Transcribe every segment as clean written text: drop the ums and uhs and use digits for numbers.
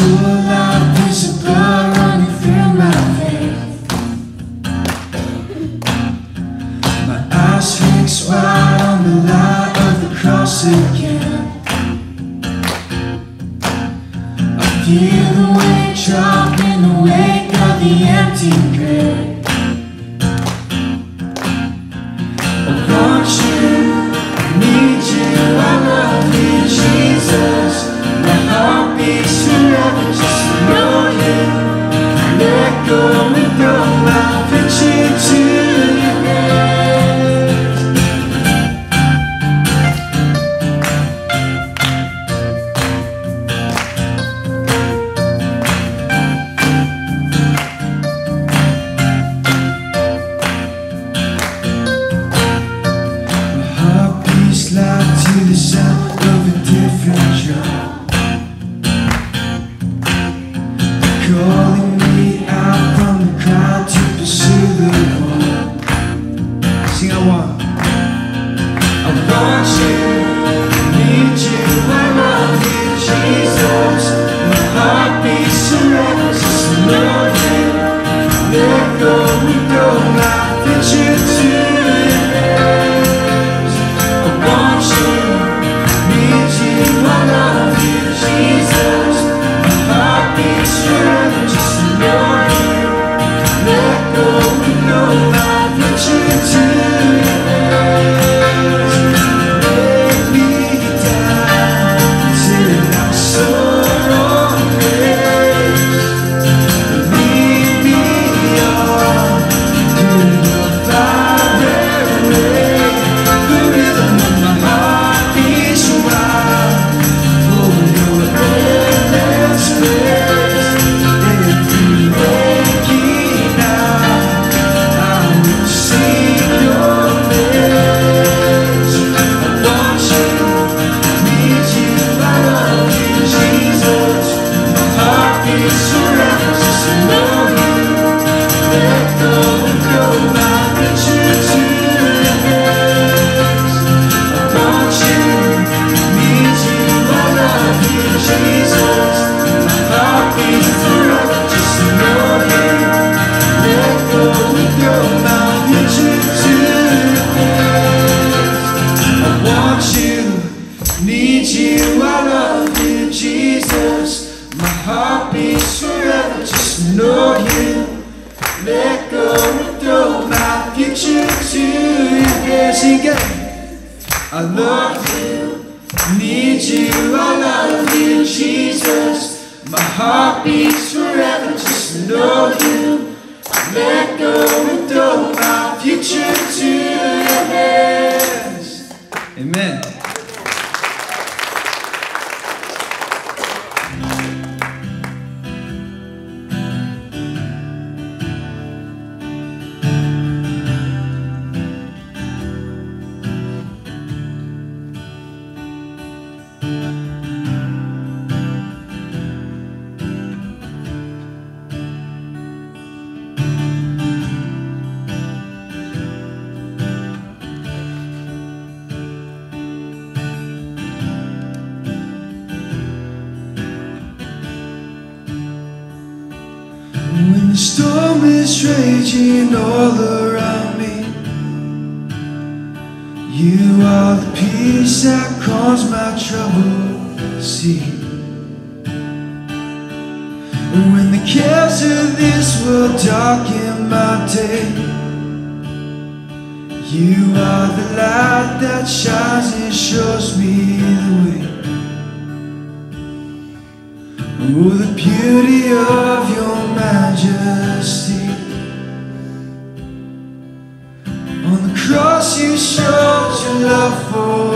Center and home.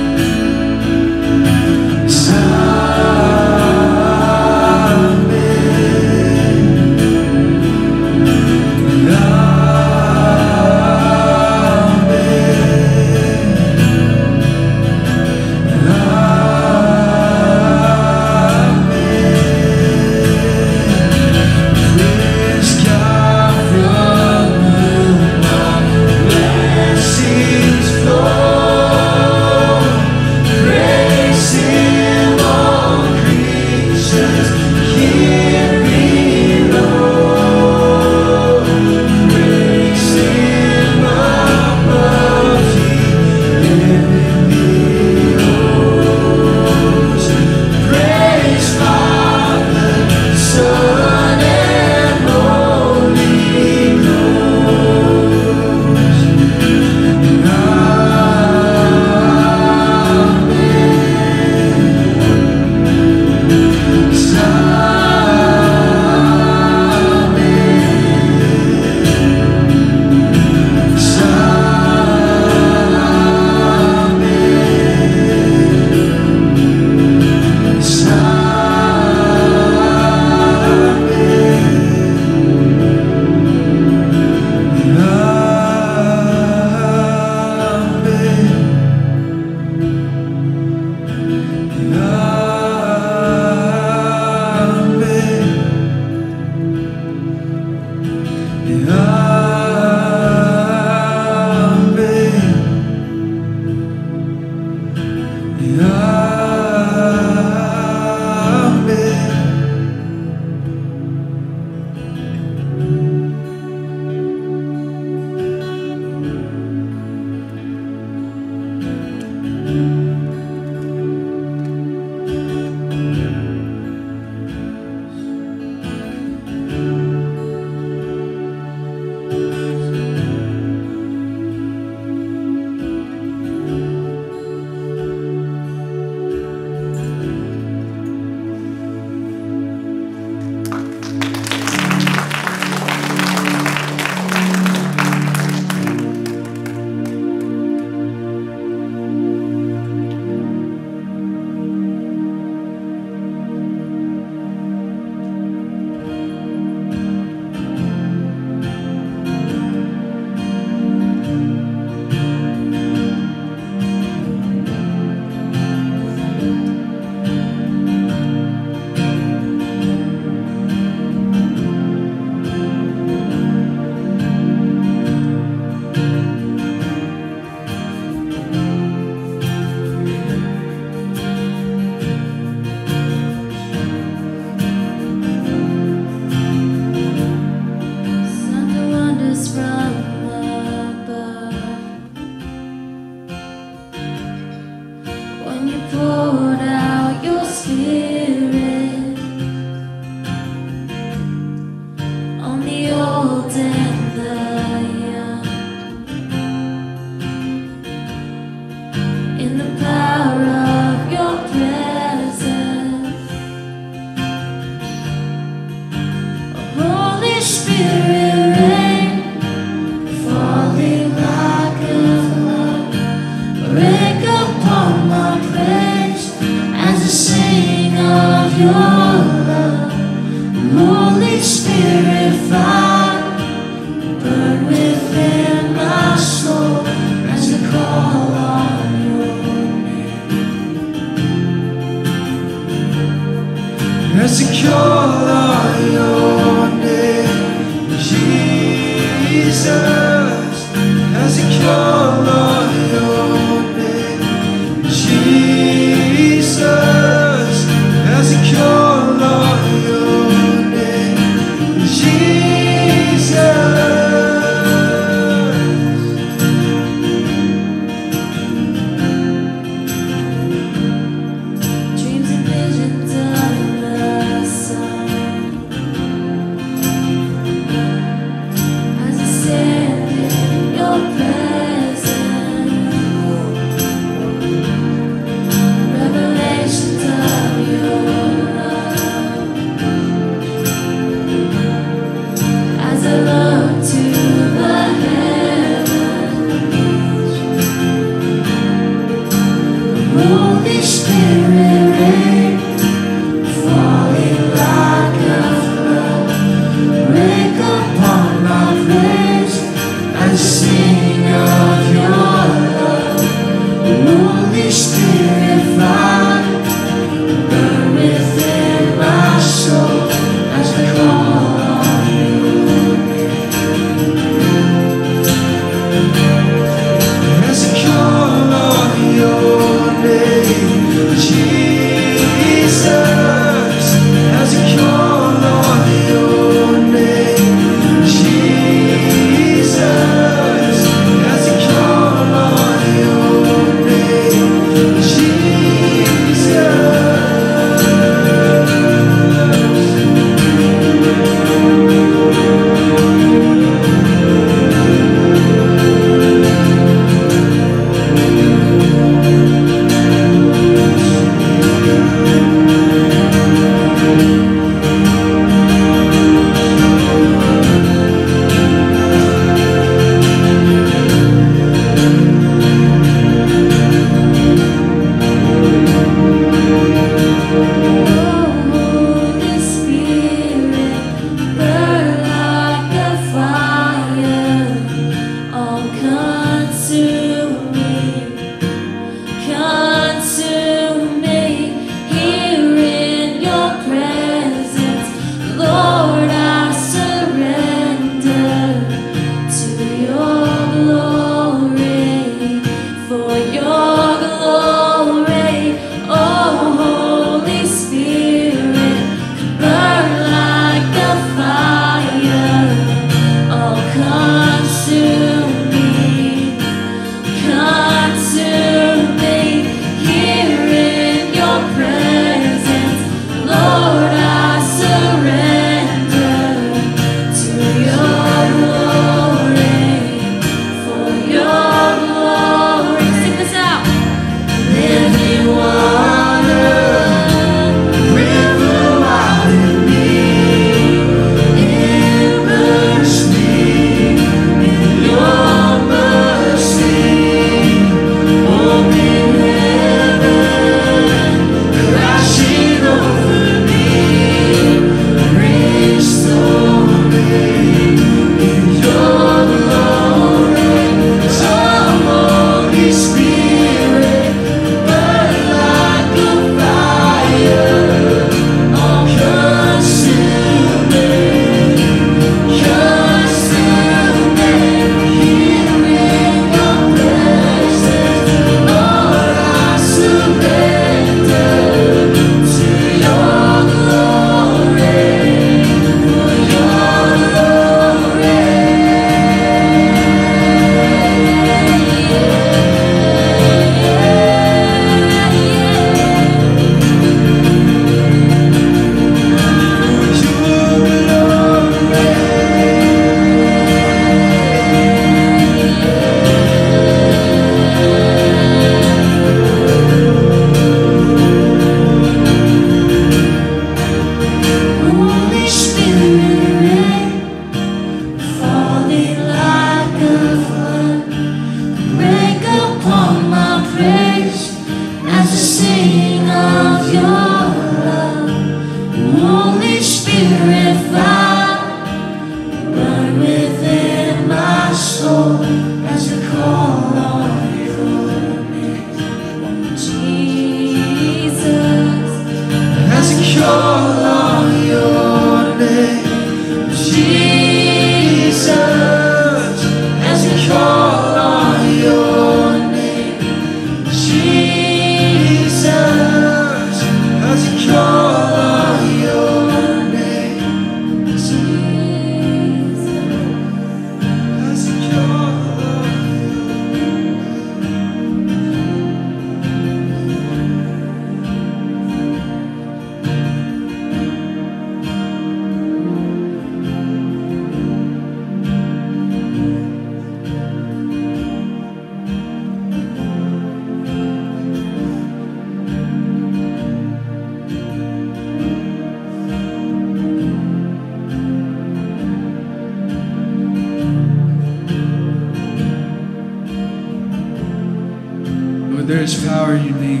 is power in your name.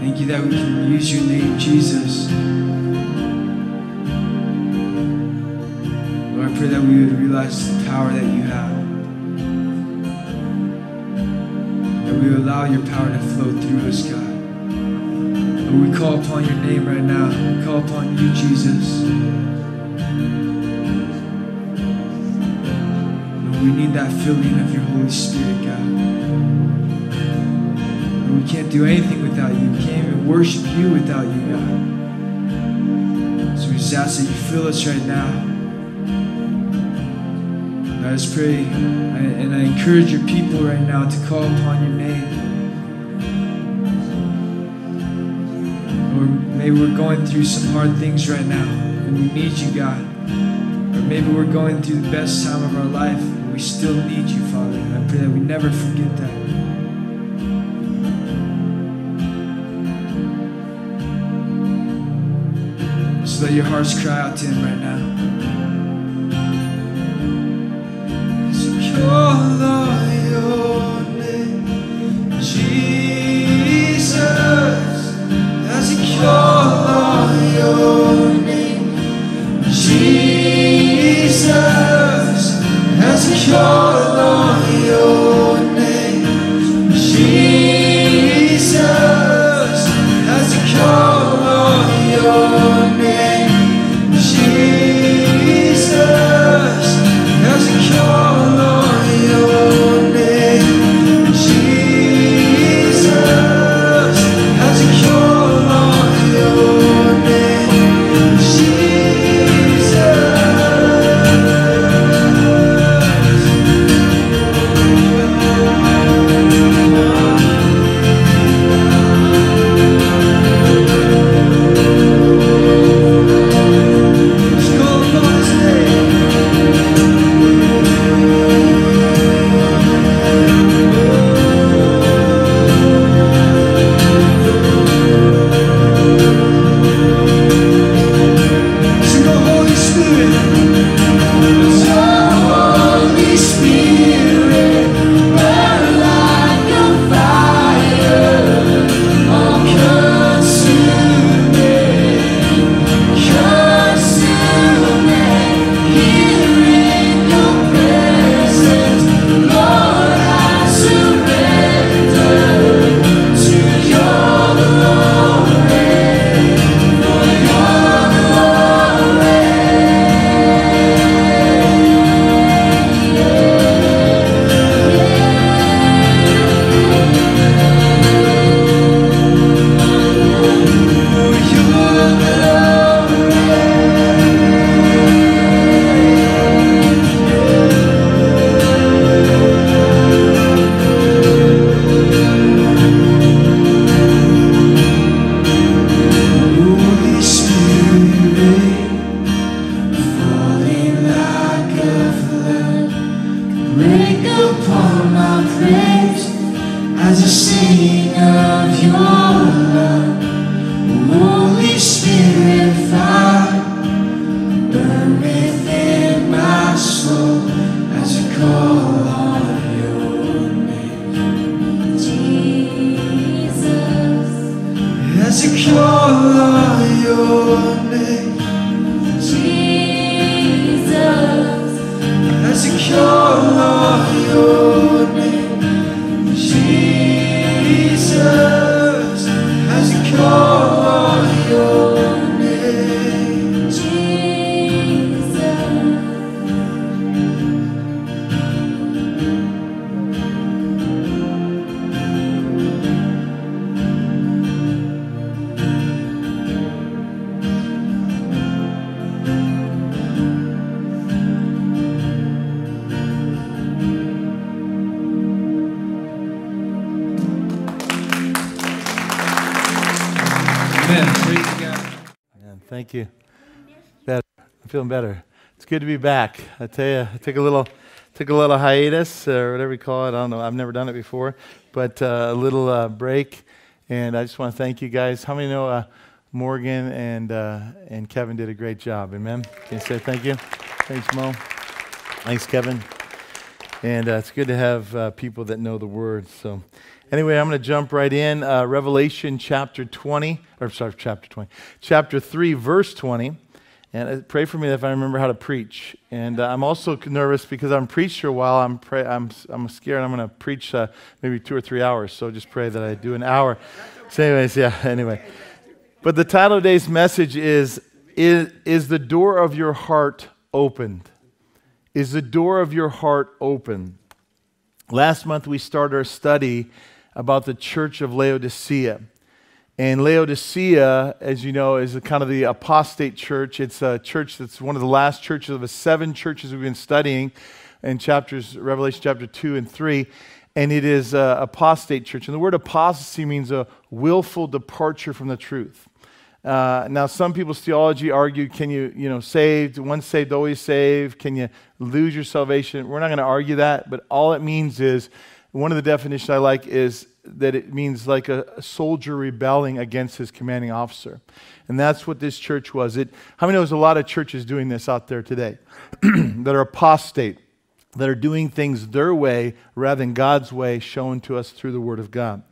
Thank you that we can use your name, Jesus. Lord, I pray that we would realize the power that you have. That we would allow your power to flow through us, God. Lord, we call upon your name right now. We call upon you, Jesus. We need that filling of your Holy Spirit, God. And we can't do anything without you. We can't even worship you without you, God. So we just ask that you fill us right now. And I just pray, and I encourage your people right now to call upon your name. Or maybe we're going through some hard things right now, and we need you, God. Or maybe we're going through the best time of our life. We still need you, Father. I pray that we never forget that. So let your hearts cry out to him right now. So call on your name, Jesus. As you call on your name, Jesus. As we call on your name, Jesus. As we call on your name, Jesus. As we call on your name, Jesus. As we call on your name, Jesus. Feeling better. It's good to be back. I tell you, I took a little hiatus or whatever you call it. I don't know. I've never done it before, but a little break. And I just want to thank you guys. How many know Morgan and Kevin did a great job? Amen. Can you say thank you? Thanks, Mo. Thanks, Kevin. And it's good to have people that know the Word. So anyway, I'm going to jump right in. Revelation chapter 3, verse 20. And pray for me if I remember how to preach. And I'm also nervous because I haven't preached for a while. I'm scared I'm going to preach maybe 2 or 3 hours. So just pray that I do an hour. So anyways, But the title of today's message is the door of your heart opened? Is the door of your heart open? Last month we started our study about the church of Laodicea. And Laodicea, as you know, is kind of the apostate church. It's a church that's one of the last churches of the 7 churches we've been studying in Revelation chapter 2 and 3. And it is an apostate church. And the word apostasy means a willful departure from the truth. Now, some people's theology argue, can you saved, once saved, always saved? Can you lose your salvation? We're not going to argue that. But all it means is, one of the definitions I like is, that it means like a soldier rebelling against his commanding officer. And that's what this church was. How many know there's a lot of churches doing this out there today that are apostate, that are doing things their way rather than God's way shown to us through the Word of God?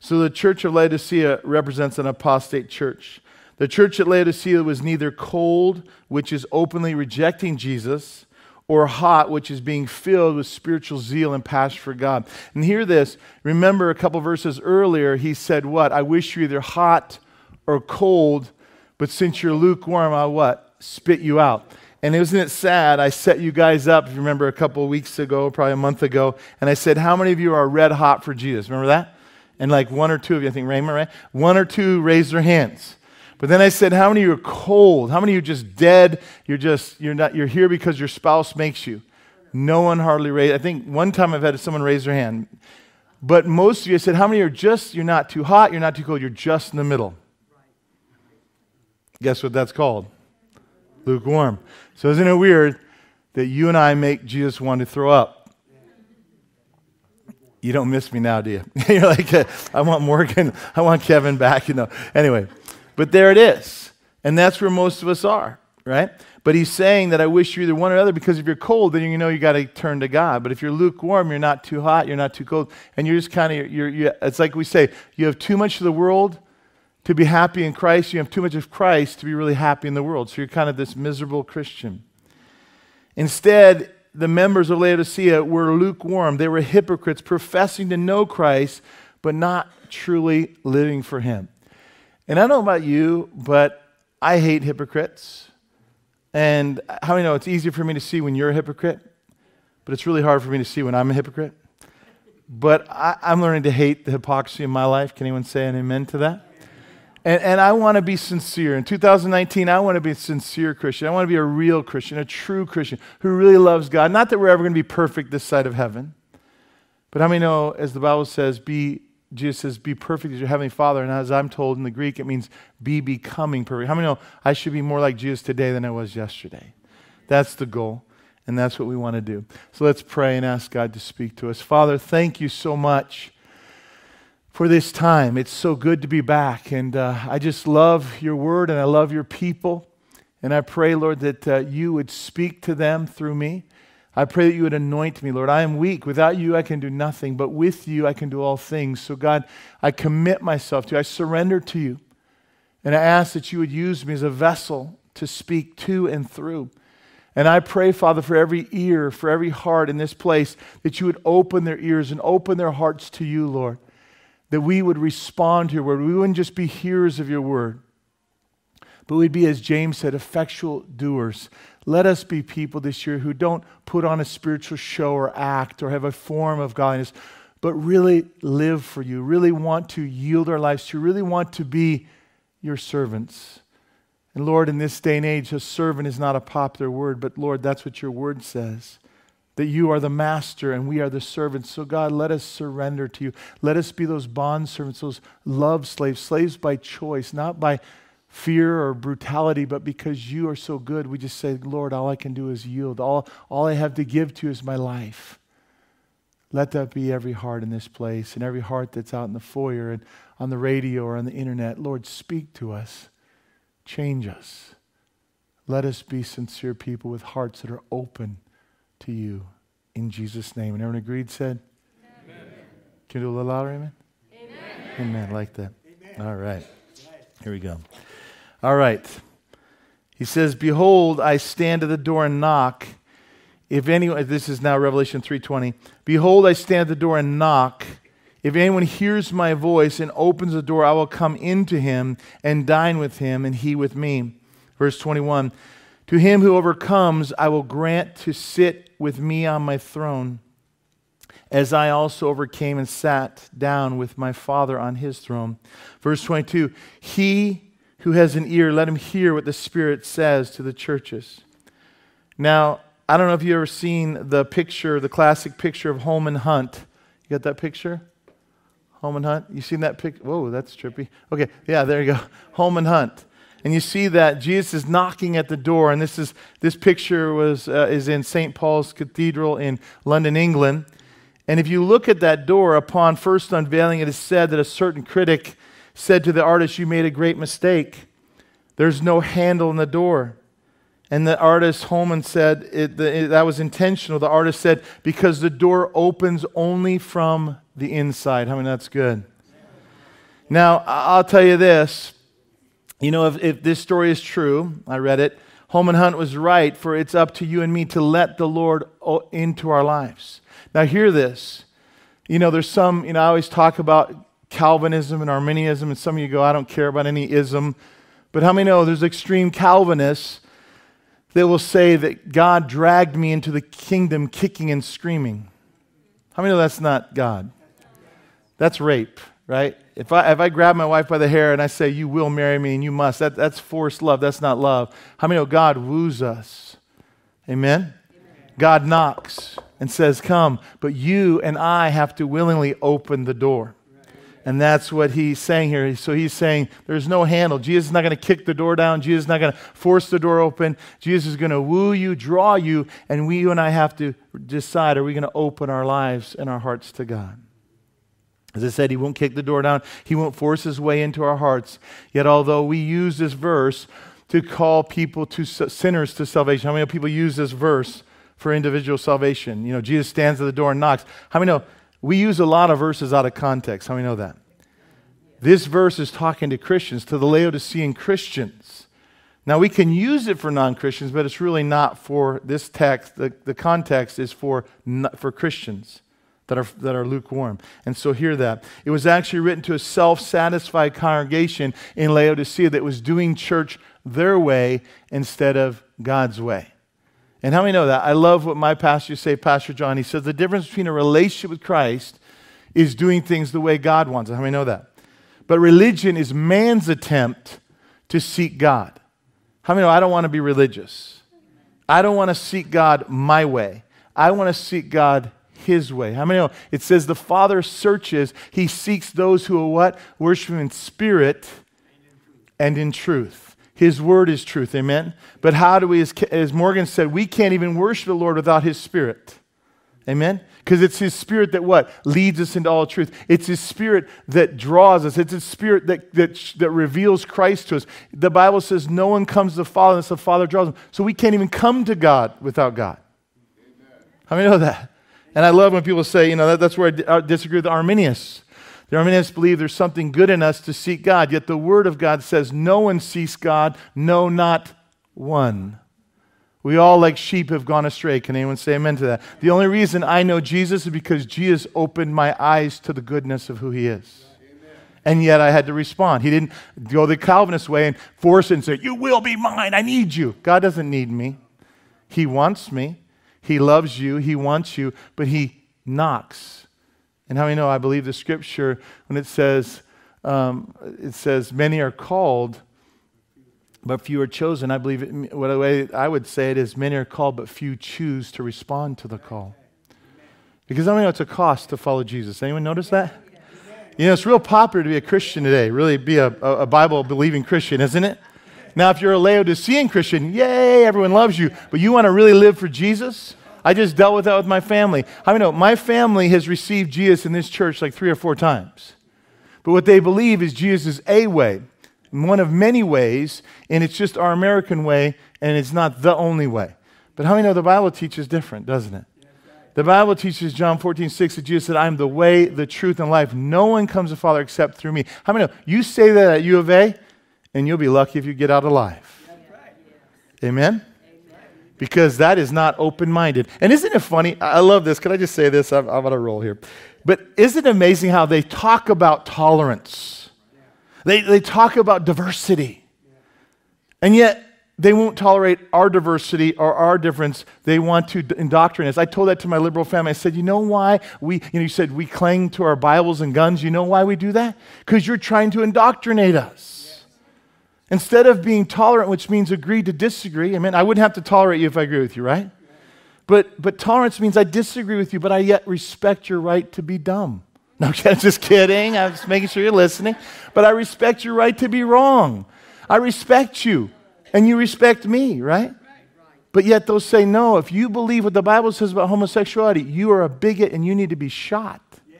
So the church of Laodicea represents an apostate church. The church at Laodicea was neither cold, which is openly rejecting Jesus, or hot, which is being filled with spiritual zeal and passion for God. And hear this. Remember a couple verses earlier, he said what? I wish you're either hot or cold, but since you're lukewarm, I what? Spit you out. And isn't it sad? I set you guys up, if you remember a couple of weeks ago, probably a month ago, and I said, how many of you are red hot for Jesus? Remember that? And like one or two of you, I think Raymond, right? One or two raised their hands. But then I said, how many of you are cold? How many of you are just dead? You're here because your spouse makes you. No one hardly raised. I think one time I've had someone raise their hand. But most of you, I said, how many are just, you're not too hot, you're not too cold, you're just in the middle. Guess what that's called? Lukewarm. So isn't it weird that you and I make Jesus want to throw up? You don't miss me now, do you? You're like, I want Morgan, I want Kevin back, Anyway. But there it is. And that's where most of us are, right? But he's saying that I wish you're either one or the other, because if you're cold, then you got to turn to God. But if you're lukewarm, you're not too hot, you're not too cold, and you're just it's like we say, you have too much of the world to be happy in Christ, you have too much of Christ to be really happy in the world. So you're kind of this miserable Christian. Instead, the members of Laodicea were lukewarm. They were hypocrites, professing to know Christ, but not truly living for him. And I don't know about you, but I hate hypocrites. And how many know it's easier for me to see when you're a hypocrite, but it's really hard for me to see when I'm a hypocrite. But I'm learning to hate the hypocrisy in my life. Can anyone say an amen to that? And I want to be sincere. In 2019, I want to be a sincere Christian. I want to be a real Christian, a true Christian who really loves God. Not that we're ever going to be perfect this side of heaven, but how many know, as the Bible says, Jesus says, be perfect as your heavenly Father. And as I'm told in the Greek, it means be becoming perfect. How many know I should be more like Jesus today than I was yesterday? That's the goal, and that's what we want to do. So let's pray and ask God to speak to us. Father, thank you so much for this time. It's so good to be back. And I just love your word, and I love your people. And I pray, Lord, that you would speak to them through me. I pray that you would anoint me, Lord. I am weak. Without you, I can do nothing. But with you, I can do all things. So, God, I commit myself to you. I surrender to you. And I ask that you would use me as a vessel to speak to and through. And I pray, Father, for every ear, for every heart in this place, that you would open their ears and open their hearts to you, Lord. That we would respond to your word. We wouldn't just be hearers of your word, but we'd be, as James said, effectual doers. Let us be people this year who don't put on a spiritual show or act or have a form of godliness, but really live for you, really want to yield our lives to you, really want to be your servants. And Lord, in this day and age, a servant is not a popular word, but Lord, that's what your word says, that you are the master and we are the servants. So God, let us surrender to you. Let us be those bond servants, those love slaves, slaves by choice, not by fear or brutality, but because you are so good, we just say, Lord, all I can do is yield. All I have to give to you is my life. Let that be every heart in this place and every heart that's out in the foyer and on the radio or on the internet. Lord, speak to us. Change us. Let us be sincere people with hearts that are open to you. in Jesus' name. And everyone agreed, said? Amen. Can you do a little louder, amen? Amen. Amen, like that. Amen. All right. Here we go. All right. He says, behold, I stand at the door and knock. If anyone, this is now Revelation 3:20. Behold, I stand at the door and knock. If anyone hears my voice and opens the door, I will come into him and dine with him and he with me. Verse 21, to him who overcomes, I will grant to sit with me on my throne, as I also overcame and sat down with my Father on his throne. Verse 22, he who has an ear, let him hear what the Spirit says to the churches. Now, I don't know if you've ever seen the picture, the classic picture of Holman Hunt. You got that picture? Holman Hunt? You seen that picture? Whoa, that's trippy. Okay, yeah, there you go. Holman Hunt. And you see that Jesus is knocking at the door, and this picture is in St. Paul's Cathedral in London, England. And if you look at that door, upon first unveiling, it is said that a certain critic said to the artist, "You made a great mistake. There's no handle in the door." And the artist, Holman, said that was intentional. The artist said, because the door opens only from the inside. I mean, that's good. Now, I'll tell you this. You know, if this story is true, I read it, Holman Hunt was right, for it's up to you and me to let the Lord into our lives. Now, hear this. You know, there's some, you know, I always talk about Calvinism and Arminianism, and some of you go, I don't care about any ism. But how many know there's extreme Calvinists that will say that God dragged me into the kingdom kicking and screaming. How many know that's not God? That's rape, right? If I grab my wife by the hair and I say, you will marry me and you must, that's forced love. That's not love. How many know God woos us? Amen? Amen. God knocks and says, come. But you and I have to willingly open the door. And that's what he's saying here. So he's saying there's no handle. Jesus is not going to kick the door down. Jesus is not going to force the door open. Jesus is going to woo you, draw you, and you and I have to decide, are we going to open our lives and our hearts to God? As I said, he won't kick the door down. He won't force his way into our hearts. Yet although we use this verse to call people to sinners to salvation, how many people use this verse for individual salvation? You know, Jesus stands at the door and knocks. How many know? We use a lot of verses out of context. How many know that? This verse is talking to Christians, to the Laodicean Christians. Now, we can use it for non-Christians, but it's really not for this text. The context is for Christians that are lukewarm. And so hear that. It was actually written to a self-satisfied congregation in Laodicea that was doing church their way instead of God's way. And how many know that? I love what my pastor used to say, Pastor John. He says the difference between a relationship with Christ is doing things the way God wants it. How many know that? But religion is man's attempt to seek God. How many know I don't want to be religious? I don't want to seek God my way. I want to seek God his way. How many know? It says the Father searches. He seeks those who are what? Worship him in spirit and in truth. His word is truth, amen? But how do we, as Morgan said, we can't even worship the Lord without his spirit, amen? Because it's his spirit that what? Leads us into all truth. It's his spirit that draws us. It's his spirit that reveals Christ to us. The Bible says no one comes to the Father unless the Father draws him. So we can't even come to God without God. How many know that? And I love when people say, you know, that's where I disagree with Arminius. The Arminians believe there's something good in us to seek God, yet the Word of God says no one seeks God, no, not one. We all like sheep have gone astray. Can anyone say amen to that? The only reason I know Jesus is because Jesus opened my eyes to the goodness of who he is. Amen. And yet I had to respond. He didn't go the Calvinist way and force it and say, you will be mine, I need you. God doesn't need me. He wants me. He loves you. He wants you, but he knocks. And how many know I believe the scripture when it says many are called, but few are chosen. I believe the way I would say it is many are called, but few choose to respond to the call. Because how many know it's a cost to follow Jesus? Anyone notice that? You know, it's real popular to be a Christian today, really be a Bible-believing Christian, isn't it? Now, if you're a Laodicean Christian, yay, everyone loves you, but you want to really live for Jesus? I just dealt with that with my family. How many know my family has received Jesus in this church like 3 or 4 times. But what they believe is Jesus is a way, one of many ways, and it's just our American way, and it's not the only way. But how many know the Bible teaches different, doesn't it? The Bible teaches John 14:6 that Jesus said, I am the way, the truth, and life. No one comes to the Father except through me. How many know? You say that at U of A, and you'll be lucky if you get out alive. That's right. Amen? Amen? Because that is not open-minded. And isn't it funny? I love this. Can I just say this? I'm on a roll here. But isn't it amazing how they talk about tolerance? They talk about diversity. And yet, they won't tolerate our diversity or our difference. They want to indoctrinate us. I told that to my liberal family. I said, you know why you said we cling to our Bibles and guns. You know why we do that? Because you're trying to indoctrinate us. Yes. Instead of being tolerant, which means agree to disagree. I mean, I wouldn't have to tolerate you if I agree with you, right? Yeah. But tolerance means I disagree with you, but I yet respect your right to be dumb. No, I'm just kidding. I'm just making sure you're listening. But I respect your right to be wrong. I respect you. And you respect me, right? But yet those say, no, if you believe what the Bible says about homosexuality, you are a bigot and you need to be shot. Yeah.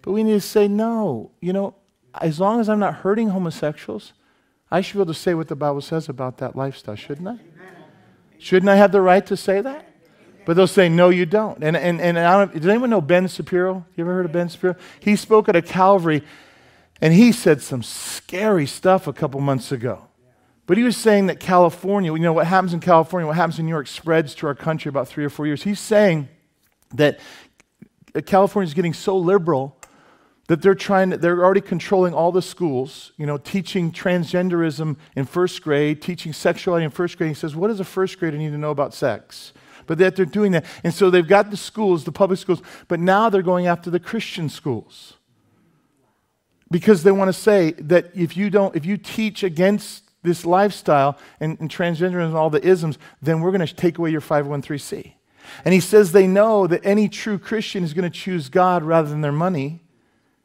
But we need to say, no, you know, as long as I'm not hurting homosexuals, I should be able to say what the Bible says about that lifestyle, shouldn't I? Amen. Shouldn't I have the right to say that? But they'll say, no, you don't. And I don't, does anyone know Ben Shapiro? You ever heard of Ben Shapiro? He spoke at a Calvary, and he said some scary stuff a couple months ago. But he was saying that California, you know, what happens in California, what happens in New York spreads to our country about 3 or 4 years. He's saying that California is getting so liberal that they're already controlling all the schools, you know, teaching transgenderism in first grade, teaching sexuality in first grade. He says, what does a first grader need to know about sex? But that they're doing that. And so they've got the schools, the public schools, but now they're going after the Christian schools. Because they want to say that if you teach against this lifestyle and transgenderism and all the isms, then we're going to take away your 501(c)(3). And he says they know that any true Christian is going to choose God rather than their money.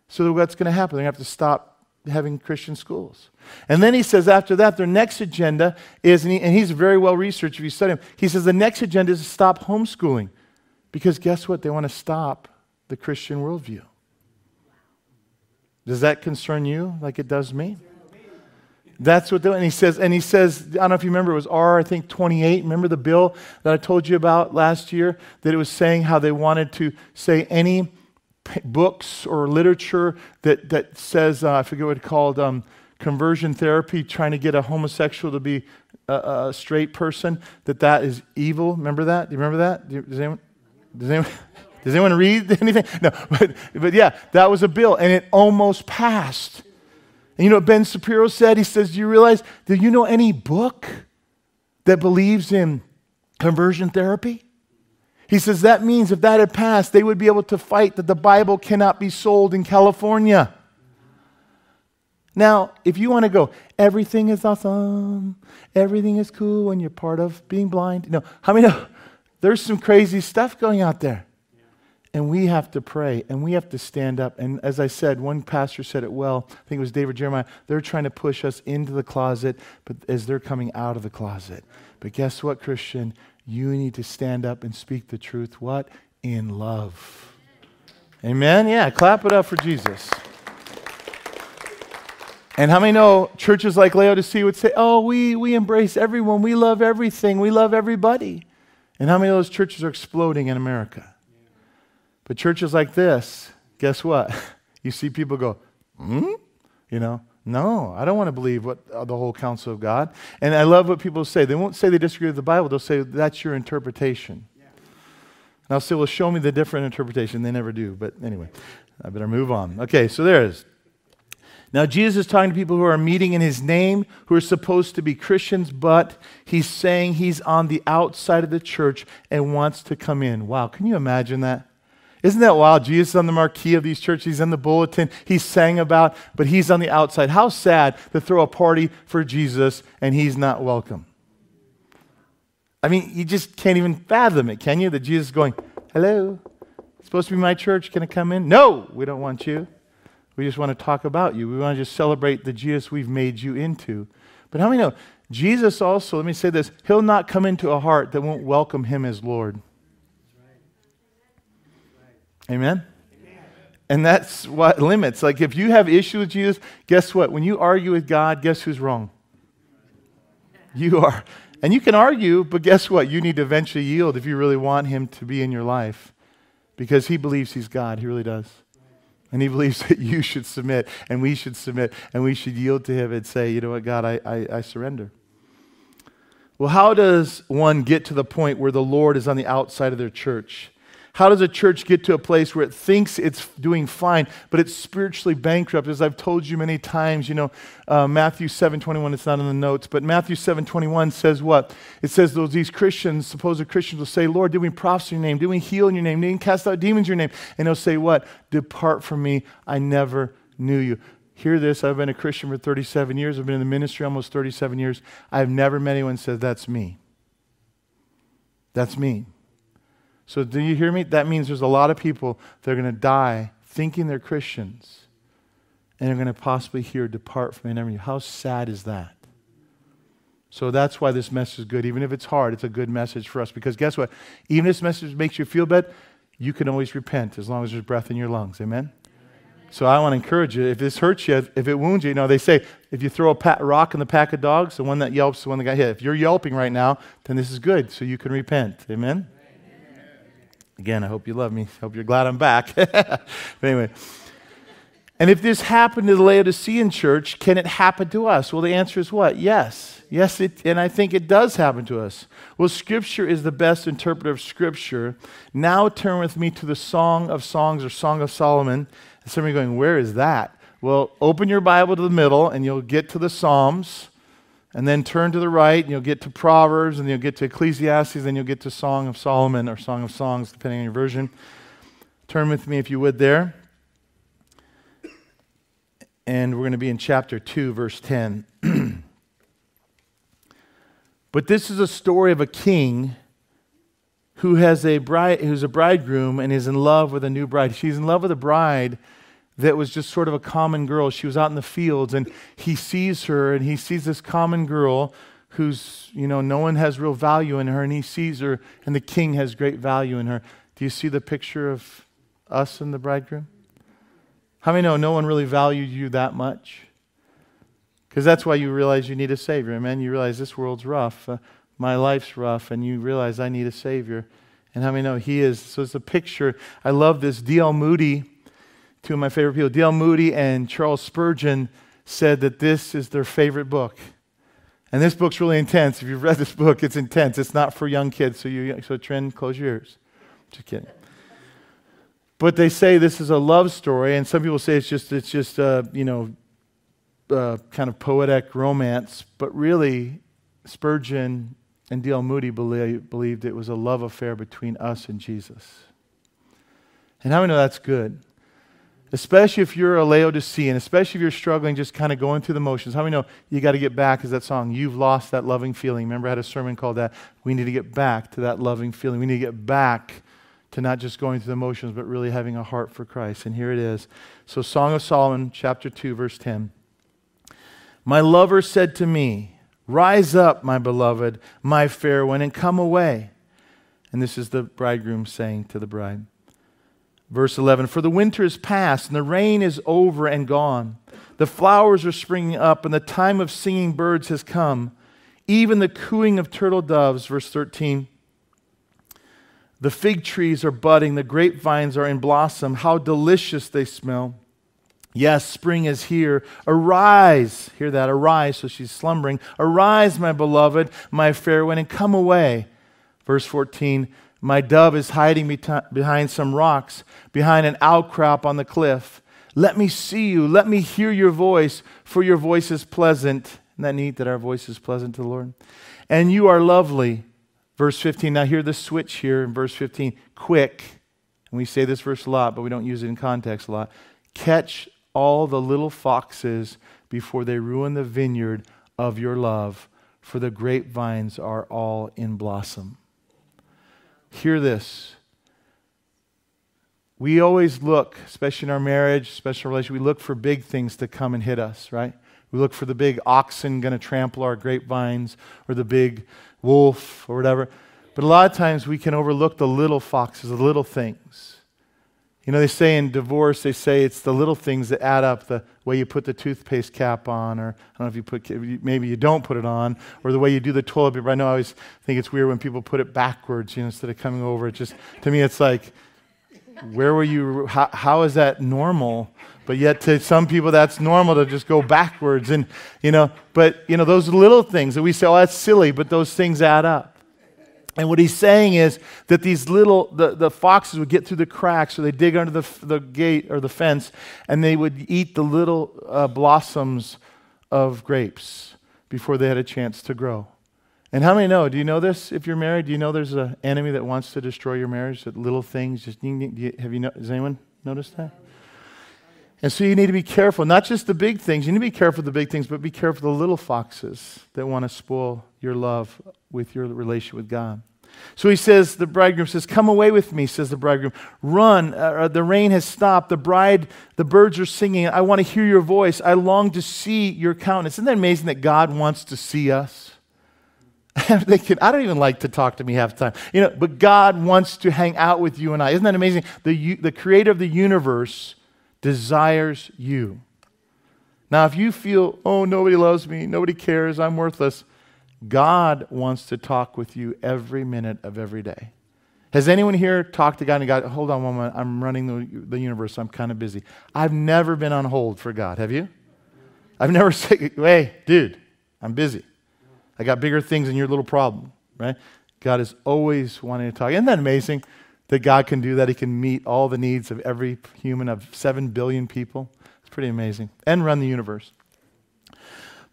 So what's going to happen? They're going to have to stop having Christian schools. And then he says after that, their next agenda is, and he's very well researched if you study him, he says the next agenda is to stop homeschooling. Because guess what? They want to stop the Christian worldview. Does that concern you like it does me? That's what they, and he says, I don't know if you remember, it was R28. Remember the bill that I told you about last year? That it was saying how they wanted to say any books or literature that says, I forget what it's called, conversion therapy, trying to get a homosexual to be a straight person, that is evil. Remember that? Do you remember that? Does anyone read anything? No, but yeah, that was a bill, and it almost passed. And you know what Ben Shapiro said? He says, do you realize, do you know any book that believes in conversion therapy? He says, that means if that had passed, they would be able to fight that the Bible cannot be sold in California. Now, if you want to go, everything is awesome, everything is cool when you're part of being blind. No, I mean, there's some crazy stuff going out there. And we have to pray, and we have to stand up. And as I said, one pastor said it well. I think it was David Jeremiah. They're trying to push us into the closet, but as they're coming out of the closet. But guess what, Christian? You need to stand up and speak the truth. What? In love. Amen? Yeah, clap it up for Jesus. And how many know churches like Laodicea would say, oh, we embrace everyone. We love everything. We love everybody. And how many of those churches are exploding in America? But churches like this, guess what? You see people go, you know, no, I don't want to believe what the whole counsel of God. And I love what people say. They won't say they disagree with the Bible. They'll say, that's your interpretation. Yeah. And I'll say, well, show me the different interpretation. They never do. But anyway, I better move on. Okay, so there it is. Now, Jesus is talking to people who are meeting in his name, who are supposed to be Christians, but he's saying he's on the outside of the church and wants to come in. Wow, can you imagine that? Isn't that wild? Jesus is on the marquee of these churches. He's on the bulletin. He sang about, but he's on the outside. How sad to throw a party for Jesus and he's not welcome. I mean, you just can't even fathom it, can you? That Jesus is going, hello, it's supposed to be my church. Can I come in? No, we don't want you. We just want to talk about you. We want to just celebrate the Jesus we've made you into. But how many know? Jesus also, let me say this, he'll not come into a heart that won't welcome him as Lord. Amen? Amen? And that's what limits. Like if you have issue with Jesus, guess what? When you argue with God, guess who's wrong? You are. And you can argue, but guess what? You need to eventually yield if you really want him to be in your life, because he believes he's God. He really does. And he believes that you should submit, and we should submit, and we should yield to him and say, you know what, God, I surrender. Well, how does one get to the point where the Lord is on the outside of their church? How does a church get to a place where it thinks it's doing fine, but it's spiritually bankrupt? As I've told you many times, you know, Matthew 7:21, it's not in the notes, but Matthew 7:21 says what? It says these Christians, supposed Christians, will say, Lord, did we prophesy in your name? Did we heal in your name? Did we cast out demons in your name? And they'll say what? Depart from me, I never knew you. Hear this, I've been a Christian for 37 years. I've been in the ministry almost 37 years. I've never met anyone say, that's me. That's me. So do you hear me? That means there's a lot of people that are going to die thinking they're Christians, and they're going to possibly hear, depart from me. How sad is that? So that's why this message is good. Even if it's hard, it's a good message for us. Because guess what? Even if this message makes you feel bad, you can always repent as long as there's breath in your lungs. Amen? So I want to encourage you, if this hurts you, if it wounds you, you know, they say, if you throw a rock in the pack of dogs, the one that yelps, the one that got hit. If you're yelping right now, then this is good, so you can repent. Amen? Again, I hope you love me. I hope you're glad I'm back. But anyway. And if this happened to the Laodicean church, can it happen to us? Well, the answer is what? Yes. Yes, and I think it does happen to us. Well, Scripture is the best interpreter of Scripture. Now turn with me to the Song of Songs or Song of Solomon. And some of you are going, where is that? Well, open your Bible to the middle, and you'll get to the Psalms. And then turn to the right, and you'll get to Proverbs, and you'll get to Ecclesiastes, and you'll get to Song of Solomon, or Song of Songs, depending on your version. Turn with me, if you would, there. And we're going to be in chapter 2, verse 10. But this is a story of a king who has who's a bridegroom and is in love with a new bride. She's in love with a bride that was just sort of a common girl. She was out in the fields, and he sees her, and he sees this common girl who's, you know, no one has real value in her, and he sees her, and the king has great value in her. Do you see the picture of us and the bridegroom? How many know no one really valued you that much? Because that's why you realize you need a Savior, amen? You realize this world's rough, my life's rough, and you realize I need a Savior. And how many know He is? So it's a picture. I love this. D.L. Moody, two of my favorite people, D.L. Moody and Charles Spurgeon, said that this is their favorite book. And this book's really intense. If you've read this book, it's intense. It's not for young kids. So Trin, close your ears. Just kidding. But they say this is a love story, and some people say it's just kind of poetic romance. But really, Spurgeon and D.L. Moody believed it was a love affair between us and Jesus. And how many know that's good? Especially if you're a Laodicean, especially if you're struggling, just kind of going through the motions. How many know you got to get back, is that song, you've lost that loving feeling. Remember I had a sermon called that. We need to get back to that loving feeling. We need to get back to not just going through the motions, but really having a heart for Christ. And here it is. So Song of Solomon, chapter 2, verse 10. My lover said to me, rise up, my beloved, my fair one, and come away. And this is the bridegroom saying to the bride. Verse 11, for the winter is past, and the rain is over and gone. The flowers are springing up, and the time of singing birds has come. Even the cooing of turtle doves, verse 13. The fig trees are budding, the grapevines are in blossom. How delicious they smell. Yes, spring is here. Arise, hear that, arise, so she's slumbering. Arise, my beloved, my fair one, and come away. Verse 14, my dove is hiding behind some rocks, behind an outcrop on the cliff. Let me see you. Let me hear your voice, for your voice is pleasant. Isn't that neat that our voice is pleasant to the Lord? And you are lovely. Verse 15. Now hear the switch here in verse 15. Quick. And we say this verse a lot, but we don't use it in context a lot. Catch all the little foxes before they ruin the vineyard of your love, for the grapevines are all in blossom. Hear this. We always look, especially in our marriage, especially in our relationship, we look for big things to come and hit us, right? We look for the big oxen going to trample our grapevines, or the big wolf or whatever. But a lot of times we can overlook the little foxes, the little things. You know, they say in divorce, they say it's the little things that add up, the way you put the toothpaste cap on, or I don't know if you put, maybe you don't put it on, or the way you do the toilet paper. I know I always think it's weird when people put it backwards, you know, instead of coming over. It just, to me, it's like, where were you, how is that normal? But yet to some people that's normal to just go backwards. And, you know, but, you know, those little things that we say, oh, that's silly, but those things add up. And what he's saying is that these little, the foxes would get through the cracks, or they dig under the gate or the fence, and they would eat the little blossoms of grapes before they had a chance to grow. And how many know? Do you know this? If you're married, do you know there's an enemy that wants to destroy your marriage? That little things just ding ding. Has anyone noticed that? And so you need to be careful, not just the big things. You need to be careful of the big things, but be careful of the little foxes that want to spoil your love with your relation with God. So he says, the bridegroom says, come away with me, says the bridegroom. Run, the rain has stopped, the bride, the birds are singing. I want to hear your voice. I long to see your countenance. Isn't that amazing that God wants to see us? I'm thinking, I don't even like to talk to me half the time. You know, but God wants to hang out with you and I. Isn't that amazing? The creator of the universe desires you. Now, if you feel, oh, nobody loves me, nobody cares, I'm worthless, God wants to talk with you every minute of every day. Has anyone here talked to God and God, hold on one moment, I'm running the universe, I'm kind of busy. I've never been on hold for God, have you? I've never said, hey, dude, I'm busy. I got bigger things than your little problem, right? God is always wanting to talk. Isn't that amazing that God can do that? He can meet all the needs of every human, of 7 billion people. It's pretty amazing. And run the universe.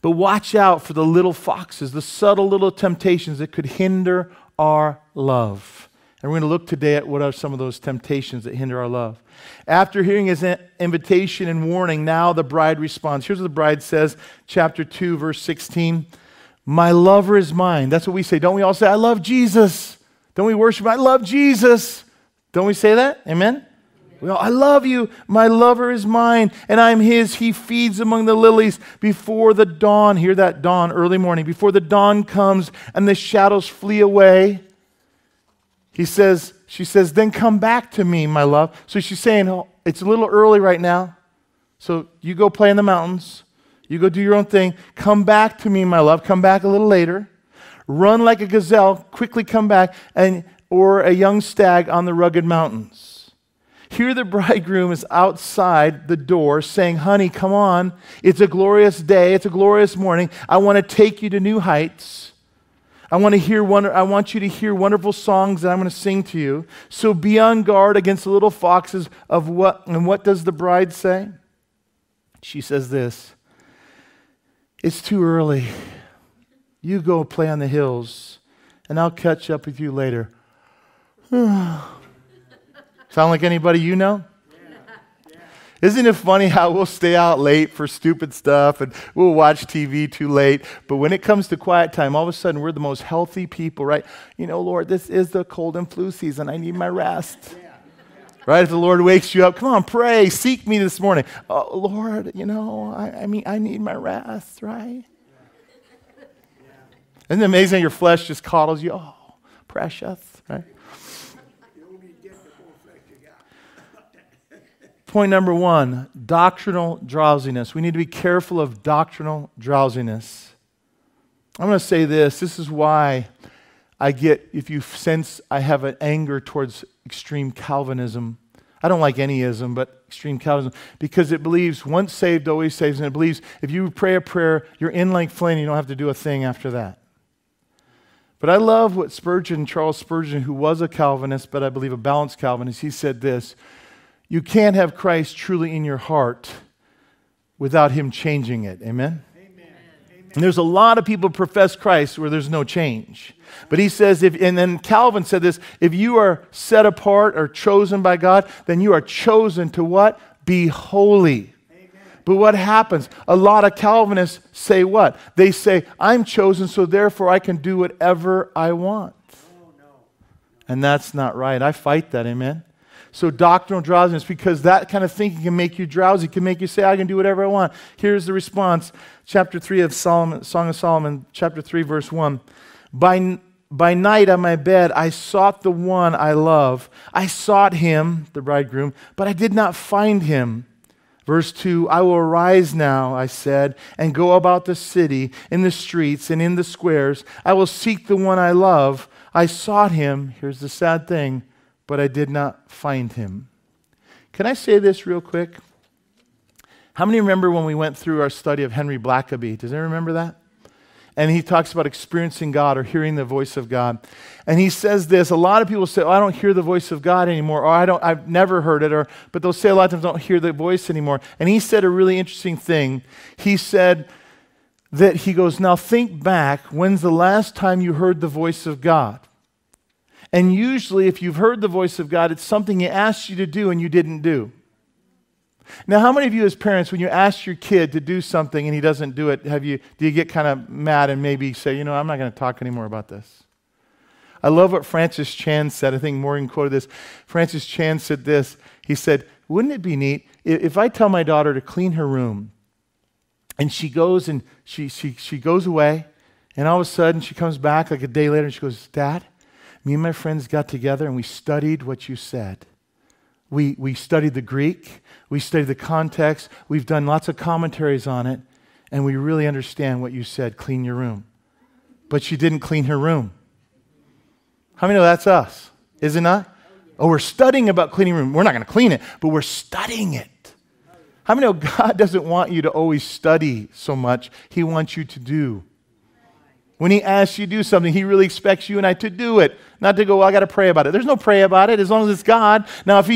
But watch out for the little foxes, the subtle little temptations that could hinder our love. And we're going to look today at what are some of those temptations that hinder our love. After hearing his invitation and warning, now the bride responds. Here's what the bride says, chapter 2, verse 16. My lover is mine. That's what we say. Don't we all say, I love Jesus? Don't we worship him? I love Jesus. Don't we say that? Amen? Well, I love you, my lover is mine, and I'm his. He feeds among the lilies before the dawn. Hear that dawn, early morning. Before the dawn comes and the shadows flee away. He says, she says, then come back to me, my love. So she's saying, oh, it's a little early right now. So you go play in the mountains. You go do your own thing. Come back to me, my love. Come back a little later. Run like a gazelle. Quickly come back, or a young stag on the rugged mountains. Here the bridegroom is outside the door saying, honey, come on. It's a glorious day. It's a glorious morning. I want to take you to new heights. I want you to hear wonderful songs that I'm going to sing to you. So be on guard against the little foxes of what? And what does the bride say? She says this. It's too early. You go play on the hills, and I'll catch up with you later. Sound like anybody you know? Yeah. Yeah. Isn't it funny how we'll stay out late for stupid stuff and we'll watch TV too late, but when it comes to quiet time, all of a sudden we're the most healthy people, right? You know, Lord, this is the cold and flu season. I need my rest. Yeah. Yeah. Right? If the Lord wakes you up, come on, pray, seek me this morning. Oh, Lord, you know, I need my rest, right? Yeah. Yeah. Isn't it amazing how your flesh just coddles you? Oh, precious, right? Point number one, doctrinal drowsiness. We need to be careful of doctrinal drowsiness. I'm going to say this. This is why I get, if you sense I have an anger towards extreme Calvinism. I don't like any ism, but extreme Calvinism, because it believes once saved, always saves, and it believes if you pray a prayer, you're in like flame, you don't have to do a thing after that. But I love what Spurgeon, Charles Spurgeon, who was a Calvinist, but I believe a balanced Calvinist, he said this. You can't have Christ truly in your heart without him changing it. Amen? Amen. And there's a lot of people who profess Christ where there's no change. But he says, and then Calvin said this, if you are set apart or chosen by God, then you are chosen to what? Be holy. Amen. But what happens? A lot of Calvinists say what? They say, I'm chosen, so therefore I can do whatever I want. Oh, no. And that's not right. I fight that. Amen? So doctrinal drowsiness, because that kind of thinking can make you drowsy, can make you say, I can do whatever I want. Here's the response, chapter 3 of Song of Solomon, chapter 3, verse 1. By, By night on my bed, I sought the one I love. I sought him, the bridegroom, but I did not find him. Verse 2, I will arise now, I said, and go about the city, in the streets and in the squares. I will seek the one I love. I sought him, here's the sad thing, but I did not find him. Can I say this real quick? How many remember when we went through our study of Henry Blackaby? Does anyone remember that? And he talks about experiencing God or hearing the voice of God. And he says this, a lot of people say, oh, I don't hear the voice of God anymore, or I've never heard it, but they'll say a lot of times, I don't hear the voice anymore. And he said a really interesting thing. He said that he goes, now think back, when's the last time you heard the voice of God? And usually if you've heard the voice of God, it's something he asked you to do and you didn't do. Now, how many of you as parents, when you ask your kid to do something and he doesn't do it, do you get kind of mad and maybe say, you know, I'm not going to talk anymore about this? I love what Francis Chan said. I think Morgan quoted this. Francis Chan said this. He said, wouldn't it be neat if I tell my daughter to clean her room and she goes away and all of a sudden she comes back like a day later and she goes, Dad, me and my friends got together and we studied what you said. We studied the Greek, we studied the context, we've done lots of commentaries on it, and we really understand what you said, clean your room. But she didn't clean her room. How many know that's us? Is it not? Oh, we're studying about cleaning room. We're not going to clean it, but we're studying it. How many know God doesn't want you to always study so much? He wants you to do. When he asks you to do something, he really expects you and I to do it, not to go, well, I got to pray about it. There's no pray about it as long as it's God. Now, if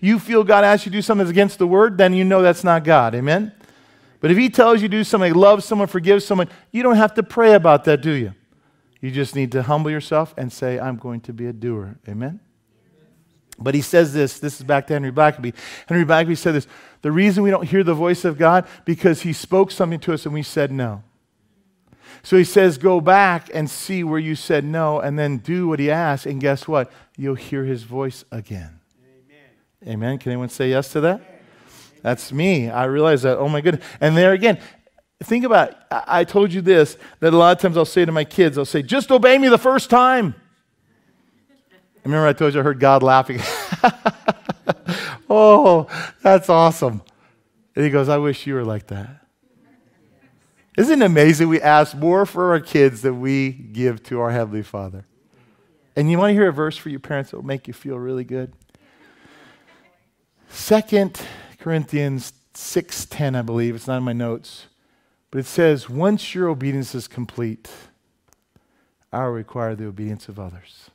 you feel God asks you to do something that's against the word, then you know that's not God. Amen? But if he tells you to do something, love someone, forgive someone, you don't have to pray about that, do you? You just need to humble yourself and say, I'm going to be a doer. Amen? But he says this. This is back to Henry Blackaby. Henry Blackaby said this. The reason we don't hear the voice of God, because he spoke something to us and we said no. So he says, go back and see where you said no, and then do what he asked, and guess what? You'll hear his voice again. Amen. Amen. Can anyone say yes to that? Amen. That's me. I realize that. Oh, my goodness. And there again, think about it. I told you this, that a lot of times I'll say to my kids, I'll say, just obey me the first time. Remember I told you I heard God laughing. Oh, that's awesome. And he goes, I wish you were like that. Isn't it amazing we ask more for our kids than we give to our Heavenly Father? And you want to hear a verse for your parents that will make you feel really good? 2 Corinthians 6:10, I believe. It's not in my notes. But it says, once your obedience is complete, I will require the obedience of others.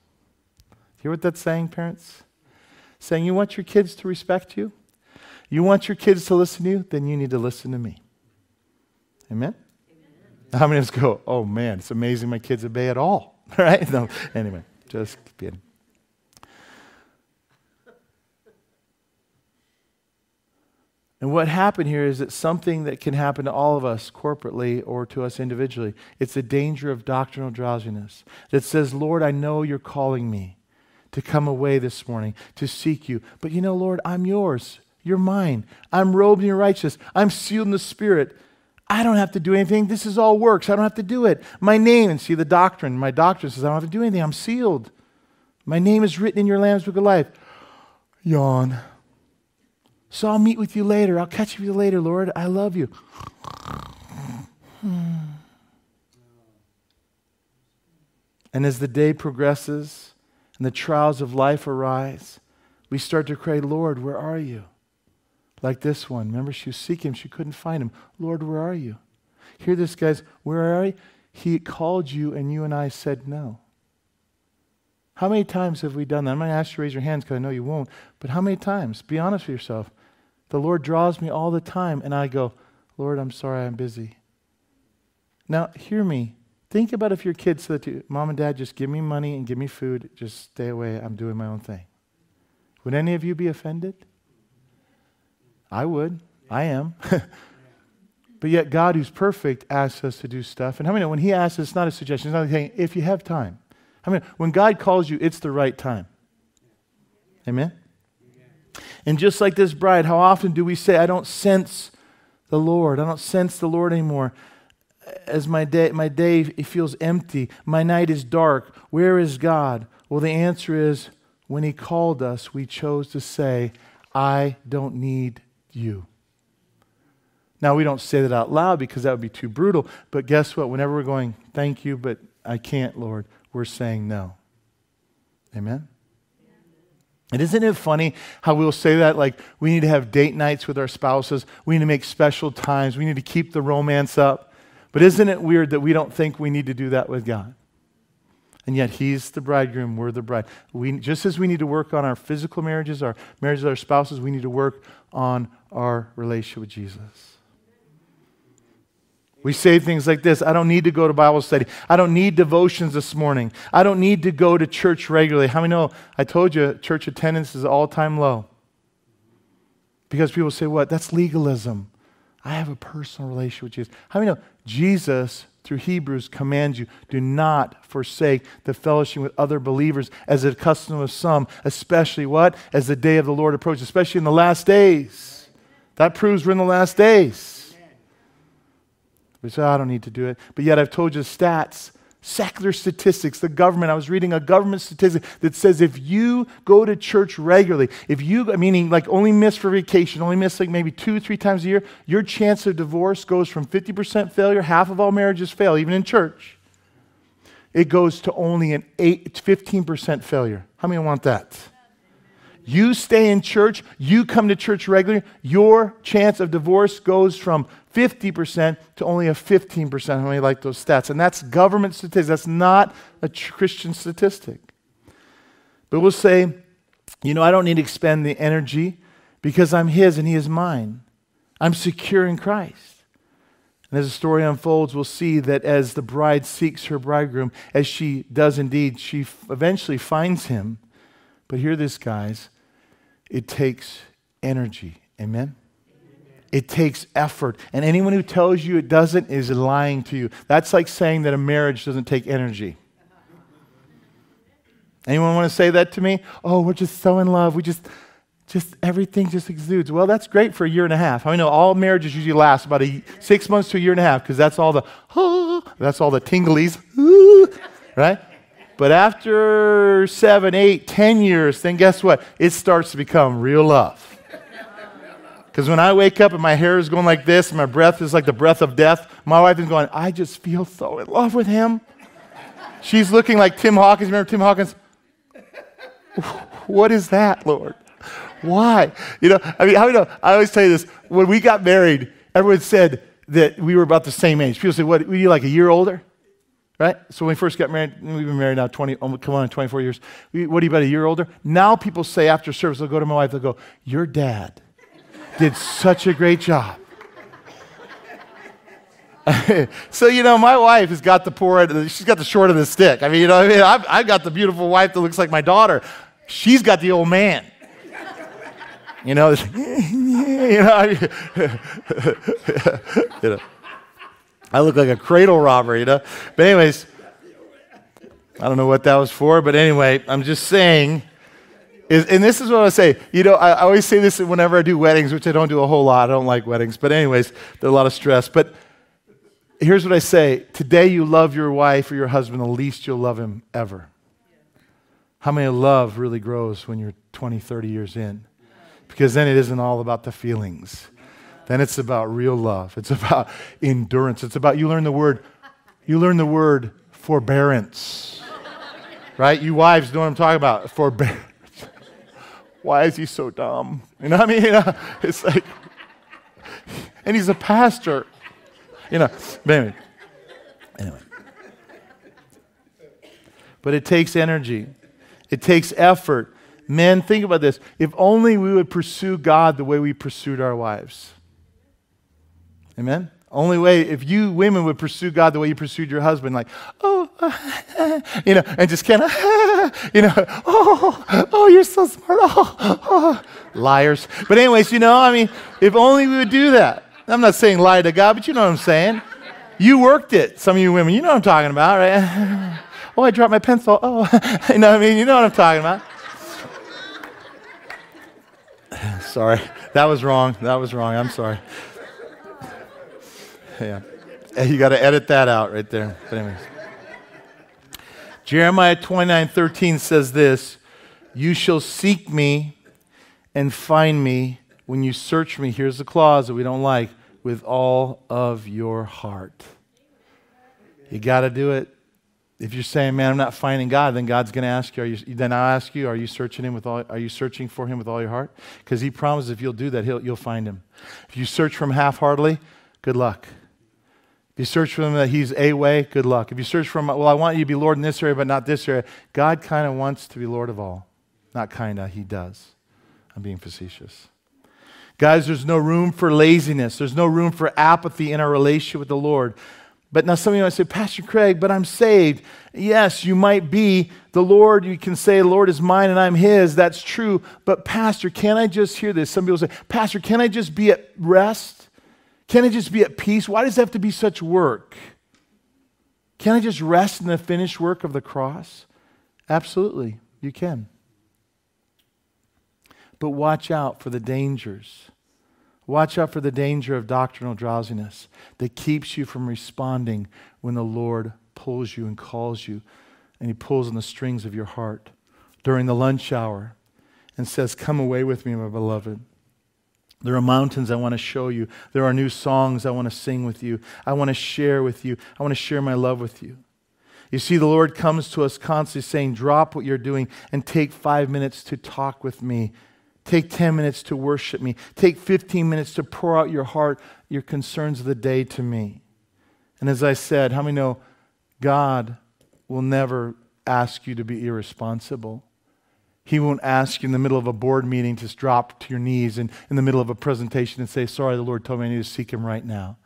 Hear what that's saying, parents? Saying you want your kids to respect you? You want your kids to listen to you? Then you need to listen to me. Amen? Amen? How many of us go, oh man, it's amazing my kids obey at all, right? No, anyway, just kidding. And what happened here is that something that can happen to all of us corporately or to us individually. It's the danger of doctrinal drowsiness that says, Lord, I know you're calling me to come away this morning, to seek you. But you know, Lord, I'm yours. You're mine. I'm robed in your righteousness. I'm sealed in the Spirit. I don't have to do anything. This is all works. I don't have to do it. My name, and see the doctrine, my doctrine says I don't have to do anything. I'm sealed. My name is written in your Lamb's Book of Life. Yawn. So I'll meet with you later. I'll catch you later, Lord. I love you. And as the day progresses and the trials of life arise, we start to pray, Lord, where are you? Like this one. Remember, she was seeking him. She couldn't find him. Lord, where are you? Hear this, guys. Where are you? He called you, and you and I said no. How many times have we done that? I'm going to ask you to raise your hands because I know you won't. But how many times? Be honest with yourself. The Lord draws me all the time, and I go, Lord, I'm sorry, I'm busy. Now, hear me. Think about if your kids said to you, Mom and Dad, just give me money and give me food. Just stay away. I'm doing my own thing. Would any of you be offended? I would. I am. But yet God, who's perfect, asks us to do stuff. And how many know when he asks us, it's not a suggestion. It's not a thing. If you have time. How many know when God calls you, it's the right time. Amen? And just like this bride, how often do we say, I don't sense the Lord. I don't sense the Lord anymore. as my day it feels empty. My night is dark. Where is God? Well, the answer is, when he called us, we chose to say, I don't need you. Now, we don't say that out loud because that would be too brutal, but guess what? Whenever we're going, thank you, but I can't, Lord, we're saying no. Amen? And isn't it funny how we'll say that, like, we need to have date nights with our spouses, we need to make special times, we need to keep the romance up, but isn't it weird that we don't think we need to do that with God? And yet he's the bridegroom, we're the bride. Just as we need to work on our physical marriages, our marriages with our spouses, we need to work on our relationship with Jesus. We say things like this: I don't need to go to Bible study. I don't need devotions this morning. I don't need to go to church regularly. How many know, I told you, church attendance is all-time low. Because people say, what? That's legalism. I have a personal relationship with Jesus. How many know, Jesus, through Hebrews, commands you, do not forsake the fellowship with other believers, as a custom of some, especially what? As the day of the Lord approaches, especially in the last days. That proves we're in the last days. We say, oh, I don't need to do it. But yet I've told you stats, secular statistics, the government. I was reading a government statistic that says if you go to church regularly, if you, meaning like only miss for vacation, only miss like maybe 2 or 3 times a year, your chance of divorce goes from 50% failure, half of all marriages fail, even in church. It goes to only an 15% failure. How many want that? You stay in church, you come to church regularly, your chance of divorce goes from 50% to only a 15%. How many like those stats? And that's government statistics. That's not a Christian statistic. But we'll say, you know, I don't need to expend the energy because I'm his and he is mine. I'm secure in Christ. And as the story unfolds, we'll see that as the bride seeks her bridegroom, as she does indeed, she eventually finds him. But hear this, guys, it takes energy. Amen? It takes effort. And anyone who tells you it doesn't is lying to you. That's like saying that a marriage doesn't take energy. Anyone want to say that to me? Oh, we're just so in love. We just everything just exudes. Well, that's great for a year and a half. I mean, all marriages usually last about 6 months to a year and a half because that's all the, oh, that's all the tinglies, oh, right? But after 7, 8, 10 years, then guess what? It starts to become real love. Because when I wake up and my hair is going like this and my breath is like the breath of death, my wife is going, I just feel so in love with him. She's looking like Tim Hawkins. Remember Tim Hawkins? What is that, Lord? Why? You know, I mean, how do you know? I always tell you this. When we got married, everyone said that we were about the same age. People say, what, were you like a year older? Right? So when we first got married, we've been married now 24 years. What, are you about a year older? Now people say after service, they'll go to my wife, they'll go, your dad did such a great job. So, you know, my wife has got the poor, she's got the short of the stick. I mean, you know what I mean? I've got the beautiful wife that looks like my daughter. She's got the old man. You know, you know, you know, I look like a cradle robber, you know. But anyways, I don't know what that was for, but anyway, I'm just saying. And this is what I say. You know, I always say this whenever I do weddings, which I don't do a whole lot. I don't like weddings. But anyways, there's a lot of stress. But here's what I say. Today you love your wife or your husband the least you'll love him ever. How many love really grows when you're 20, 30 years in? Because then it isn't all about the feelings. Then it's about real love. It's about endurance. It's about, you learn the word forbearance. Right? You wives know what I'm talking about. Forbearance. Why is he so dumb? You know what I mean? You know, it's like, and he's a pastor. You know, anyway. But it takes energy. It takes effort. Men, think about this. If only we would pursue God the way we pursued our wives. Amen? Only way, if you women would pursue God the way you pursued your husband, like, oh, you know, and just can't, you know, oh, you're so smart, oh, liars. But anyways, you know, I mean, if only we would do that. I'm not saying lie to God, but you know what I'm saying. You worked it, some of you women, you know what I'm talking about, right? Oh, I dropped my pencil, oh, you know what I mean, you know what I'm talking about. Sorry, that was wrong, I'm sorry. Yeah. You got to edit that out right there. But anyways. Jeremiah 29:13 says this, "You shall seek me and find me when you search me." Here's the clause that we don't like. With all of your heart. You got to do it. If you're saying, "Man, I'm not finding God," then God's going to ask you, I'll ask you, are you searching for him with all your heart? Because he promises if you'll do that, you'll find him. If you search for him half-heartedly, good luck. If you search for him that he's a way, good luck. If you search for him, "Well, I want you to be Lord in this area, but not this area." God kind of wants to be Lord of all. Not kind of, he does. I'm being facetious. Guys, there's no room for laziness. There's no room for apathy in our relationship with the Lord. But now some of you might say, "Pastor Craig, but I'm saved." Yes, you might be. The Lord, you can say, "The Lord is mine and I'm his." That's true. But Pastor, can I just hear this? Some people say, "Pastor, can I just be at rest? Can I just be at peace? Why does it have to be such work? Can I just rest in the finished work of the cross?" Absolutely, you can. But watch out for the dangers. Watch out for the danger of doctrinal drowsiness that keeps you from responding when the Lord pulls you and calls you, and he pulls on the strings of your heart during the lunch hour and says, "Come away with me, my beloved. There are mountains I want to show you. There are new songs I want to sing with you. I want to share with you. I want to share my love with you." You see, the Lord comes to us constantly saying, "Drop what you're doing and take 5 minutes to talk with me. Take 10 minutes to worship me. Take 15 minutes to pour out your heart, your concerns of the day to me." And as I said, how many know God will never ask you to be irresponsible? He won't ask you in the middle of a board meeting to drop to your knees and in the middle of a presentation and say, "Sorry, the Lord told me I need to seek him right now."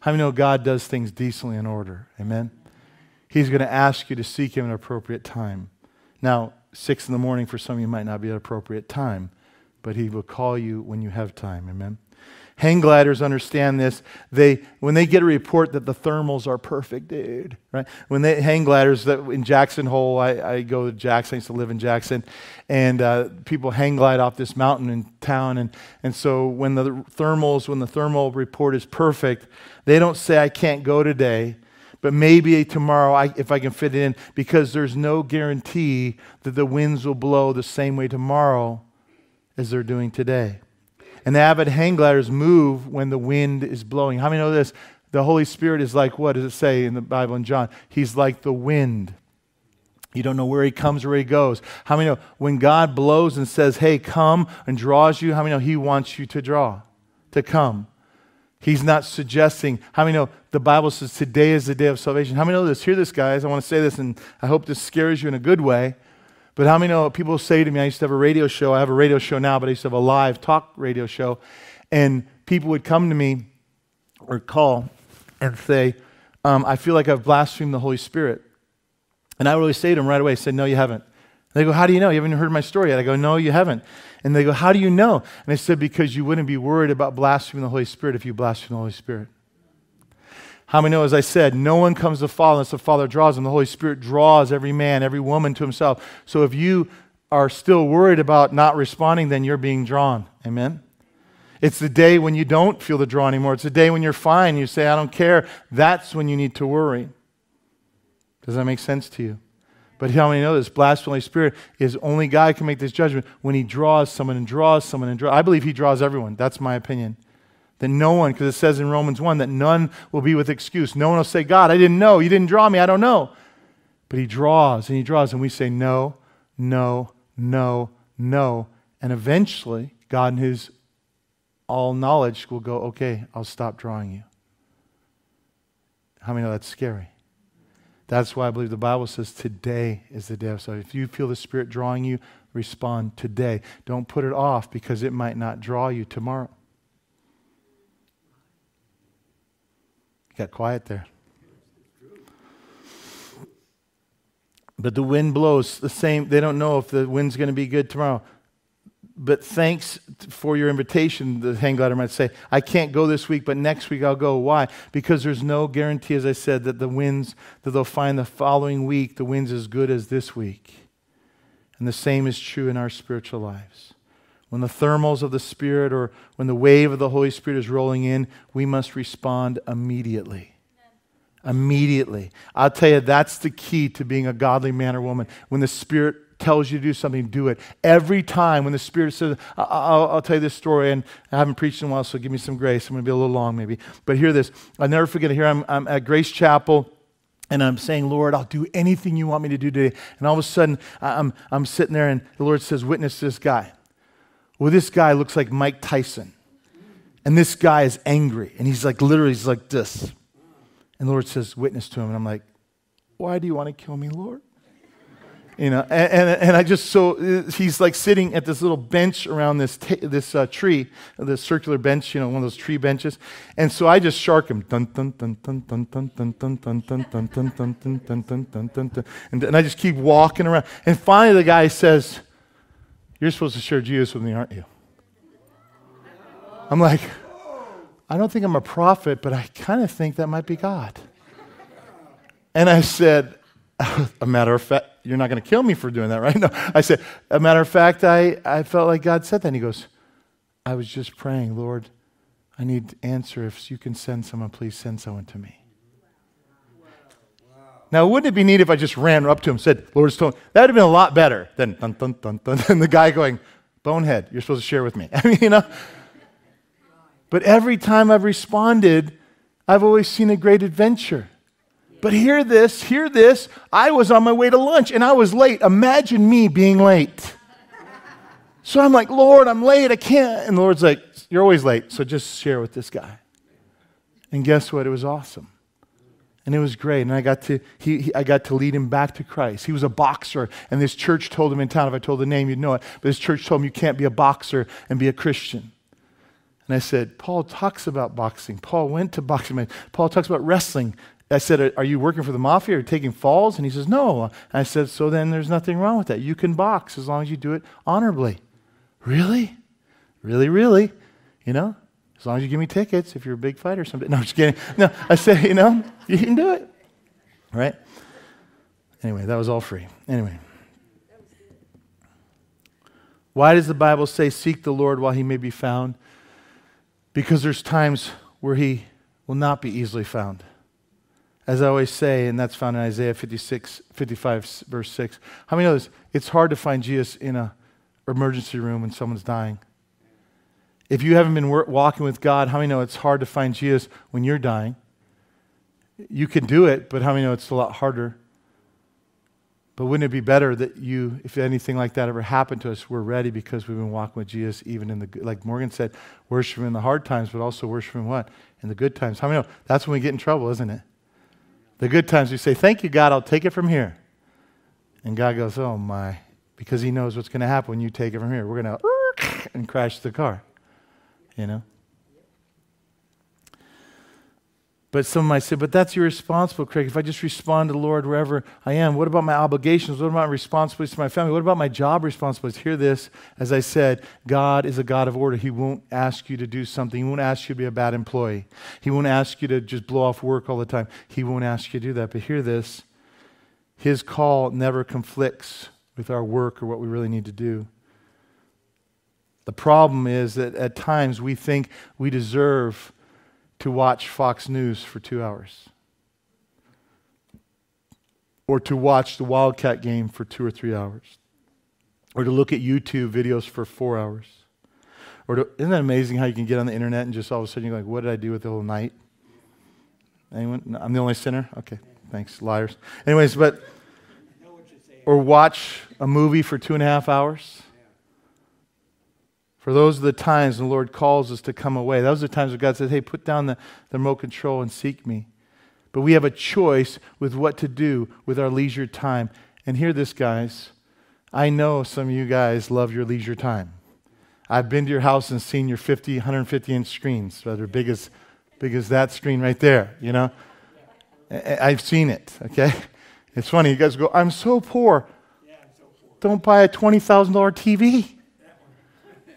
How many know God does things decently in order? Amen? He's going to ask you to seek him at an appropriate time. Now, 6 in the morning for some of you might not be an appropriate time, but he will call you when you have time, amen? Hang gliders understand this. When they get a report that the thermals are perfect, dude, right? When they hang gliders that in Jackson Hole, I go to Jackson, I used to live in Jackson, and people hang glide off this mountain in town, and so when the thermal report is perfect, they don't say, "I can't go today, but maybe tomorrow if I can fit it in," because there's no guarantee that the winds will blow the same way tomorrow as they're doing today. And the avid hang gliders move when the wind is blowing. How many know this? The Holy Spirit is like, what does it say in the Bible in John? He's like the wind. You don't know where he comes or where he goes. How many know when God blows and says, "Hey, come," and draws you, how many know he wants you to draw, to come? He's not suggesting. How many know the Bible says today is the day of salvation? How many know this? Hear this, guys. I want to say this, and I hope this scares you in a good way. But how many know, people say to me, I used to have a radio show. I have a radio show now, but I used to have a live talk radio show. And people would come to me or call and say, "I feel like I've blasphemed the Holy Spirit." And I would always say to them right away, I said, "No, you haven't." And they go, "How do you know? You haven't heard my story yet." I go, "No, you haven't." And they go, "How do you know?" And I said, "Because you wouldn't be worried about blaspheming the Holy Spirit if you blaspheme the Holy Spirit." How many know, as I said, no one comes to the Father unless the Father draws him. The Holy Spirit draws every man, every woman to himself. So if you are still worried about not responding, then you're being drawn. Amen? It's the day when you don't feel the draw anymore. It's the day when you're fine. You say, "I don't care." That's when you need to worry. Does that make sense to you? But how many know this? Blasphemy of the Holy Spirit is only God can make this judgment when he draws someone and draws someone and draws. I believe he draws everyone. That's my opinion. That no one, because it says in Romans 1, that none will be with excuse. No one will say, "God, I didn't know. You didn't draw me. I don't know." But he draws, and we say, "No, no, no, no." And eventually, God in his all knowledge will go, "Okay, I'll stop drawing you." How many know that's scary? That's why I believe the Bible says today is the day of salvation. If you feel the Spirit drawing you, respond today. Don't put it off because it might not draw you tomorrow. Got quiet there. But the wind blows the same. They don't know if the wind's going to be good tomorrow. "But thanks for your invitation," the hang glider might say. "I can't go this week, but next week I'll go." Why? Because there's no guarantee, as I said, that they'll find the following week the wind's as good as this week. And the same is true in our spiritual lives. When the thermals of the Spirit or when the wave of the Holy Spirit is rolling in, we must respond immediately. Amen. immediately. I'll tell you, that's the key to being a godly man or woman. When the Spirit tells you to do something, do it. Every time when the Spirit says, I'll tell you this story, and I haven't preached in a while, so give me some grace. I'm going to be a little long maybe. But hear this. I'll never forget it. Here I'm at Grace Chapel, and I'm saying, Lord, I'll do anything you want me to do today. And all of a sudden, I'm sitting there, and the Lord says, witness this guy. Well, this guy looks like Mike Tyson. And this guy is angry. And he's like, literally, he's like this. And the Lord says, witness to him. And I'm like, why do you want to kill me, Lord? You know, and I just, so he's like sitting at this little bench around this tree, this circular bench, you know, one of those tree benches. And so I just shark him. And I just keep walking around. And finally the guy says, you're supposed to share Jesus with me, aren't you? I'm like, I don't think I'm a prophet, but I kind of think that might be God. And I said, a matter of fact, you're not going to kill me for doing that, right? No, I said, a matter of fact, I felt like God said that. And he goes, I was just praying, Lord, I need to answer. If you can send someone, please send someone to me. Now, wouldn't it be neat if I just ran up to him and said, Lord's told me? That would have been a lot better than dun, dun, dun, dun, and the guy going, bonehead, you're supposed to share with me. I mean, you know. But every time I've responded, I've always seen a great adventure. But hear this, hear this. I was on my way to lunch, and I was late. Imagine me being late. So I'm like, Lord, I'm late. I can't. And the Lord's like, you're always late, so just share with this guy. And guess what? It was awesome. And it was great, and I got to I got to lead him back to Christ. He was a boxer, and this church told him in town, if I told the name, you'd know it, but this church told him you can't be a boxer and be a Christian. And I said, Paul talks about boxing. Paul went to boxing. Paul talks about wrestling. I said, are you working for the mafia or taking falls? And he says, no. And I said, so then there's nothing wrong with that. You can box as long as you do it honorably. Really? Really, really? You know? As long as you give me tickets, if you're a big fighter someday. No, I'm just kidding. No, I said, you know, you can do it. All right? Anyway, that was all free. Anyway. Why does the Bible say, seek the Lord while he may be found? Because there's times where he will not be easily found. As I always say, and that's found in Isaiah 55, verse 6. How many know this? It's hard to find Jesus in an emergency room when someone's dying. If you haven't been walking with God, how many know it's hard to find Jesus when you're dying? You can do it, but how many know it's a lot harder? But wouldn't it be better that you, if anything like that ever happened to us, we're ready because we've been walking with Jesus even in the, like Morgan said, worship him in the hard times, but also worship him what? In the good times. How many know? That's when we get in trouble, isn't it? The good times we say, thank you, God, I'll take it from here. And God goes, oh my, because he knows what's going to happen when you take it from here. We're going to and crash the car, you know. But some might say, but that's irresponsible, Craig. If I just respond to the Lord wherever I am, what about my obligations? What about my responsibilities to my family? What about my job responsibilities? Hear this, as I said, God is a God of order. He won't ask you to do something. He won't ask you to be a bad employee. He won't ask you to just blow off work all the time. He won't ask you to do that. But hear this, his call never conflicts with our work or what we really need to do. The problem is that at times we think we deserve to watch Fox News for 2 hours or to watch the Wildcat game for 2 or 3 hours or to look at YouTube videos for 4 hours. Or to, isn't that amazing how you can get on the internet and just all of a sudden you're like, what did I do with the whole night? Anyone? No, I'm the only sinner? Okay, thanks, liars. Anyways, but or watch a movie for 2.5 hours. For those are the times the Lord calls us to come away. Those are the times where God says, hey, put down the remote control and seek me. But we have a choice with what to do with our leisure time. And hear this, guys. I know some of you guys love your leisure time. I've been to your house and seen your 50, 150-inch screens, so they're big as that screen right there, you know. I've seen it, okay? It's funny. You guys go, I'm so poor. Yeah, I'm so poor. Don't buy a $20,000 TV.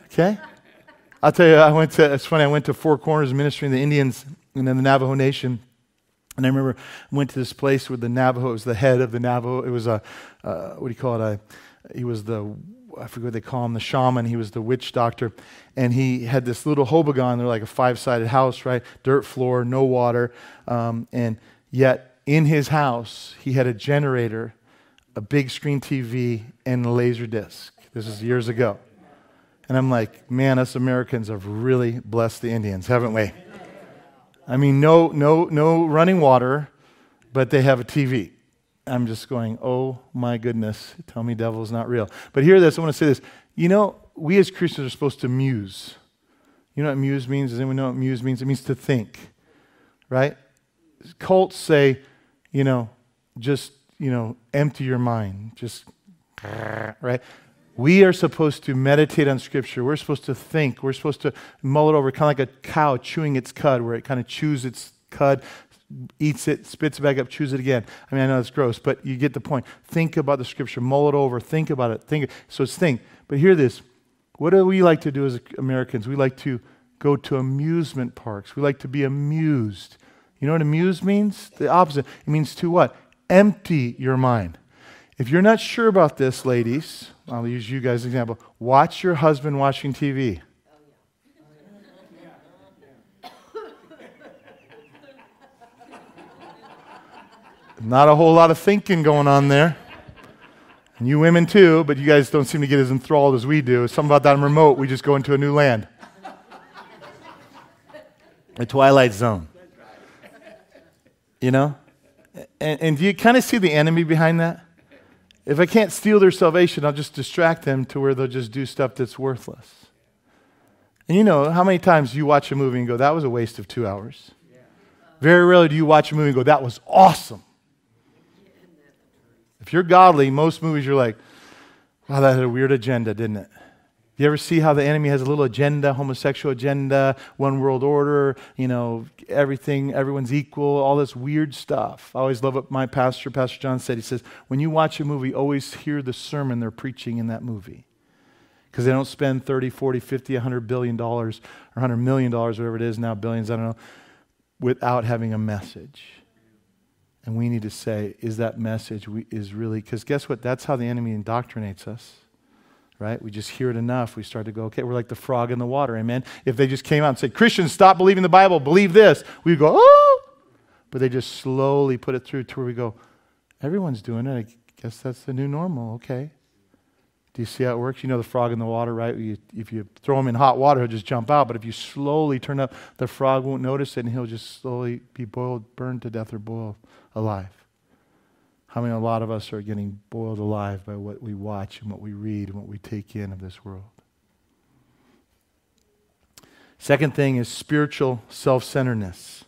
Okay? I'll tell you, it's funny, I went to Four Corners ministering to the Indians and then the Navajo Nation. And I remember I went to this place with the Navajo, it was the head of the Navajo. It was I forget what they call him, the shaman. He was the witch doctor. And he had this little hobagon. They're like a 5-sided house, right? Dirt floor, no water. And Yet in his house, he had a generator, a big screen TV, and a LaserDisc. This is years ago. And I'm like, man, us Americans have really blessed the Indians, haven't we? I mean, no running water, but they have a TV. I'm just going, oh my goodness, tell me devil's not real. But hear this, I want to say this. You know, we as Christians are supposed to muse. You know what muse means? Does anyone know what muse means? It means to think, right? Cults say, you know, just, you know, empty your mind. Just, right? We are supposed to meditate on Scripture. We're supposed to think. We're supposed to mull it over, kind of like a cow chewing its cud, where it kind of chews its cud, eats it, spits it back up, chews it again. I mean, I know it's gross, but you get the point. Think about the Scripture. Mull it over. Think about it. Think. So it's think. But hear this. What do we like to do as Americans? We like to go to amusement parks. We like to be amused. You know what amuse means? The opposite. It means to what? Empty your mind. If you're not sure about this, ladies, I'll use you guys as an example. Watch your husband watching TV. Not a whole lot of thinking going on there. And you women too, but you guys don't seem to get as enthralled as we do. Something about that remote, we just go into a new land. The Twilight Zone. You know? And do you kind of see the enemy behind that? If I can't steal their salvation, I'll just distract them to where they'll just do stuff that's worthless. And you know, how many times do you watch a movie and go, that was a waste of 2 hours? Very rarely do you watch a movie and go, that was awesome. If you're godly, most movies you're like, wow, that had a weird agenda, didn't it? You ever see how the enemy has a little agenda, homosexual agenda, one world order, you know, everything, everyone's equal, all this weird stuff. I always love what my pastor, Pastor John, said. He says, when you watch a movie, always hear the sermon they're preaching in that movie. Because they don't spend 30, 40, 50, $100 billion, or $100 million, whatever it is now, billions, I don't know, without having a message. And we need to say, is that message is really, because guess what? That's how the enemy indoctrinates us. Right? We just hear it enough. We start to go, okay, we're like the frog in the water, amen? If they just came out and said, Christians, stop believing the Bible, believe this, we go, oh! But they just slowly put it through to where we go, everyone's doing it. I guess that's the new normal, okay. Do you see how it works? You know the frog in the water, right? If you throw him in hot water, he'll just jump out. But if you slowly turn up, the frog won't notice it, and he'll just slowly be boiled, burned to death, or boiled alive. I mean, a lot of us are getting boiled alive by what we watch and what we read and what we take in of this world. Second thing is spiritual self-centeredness.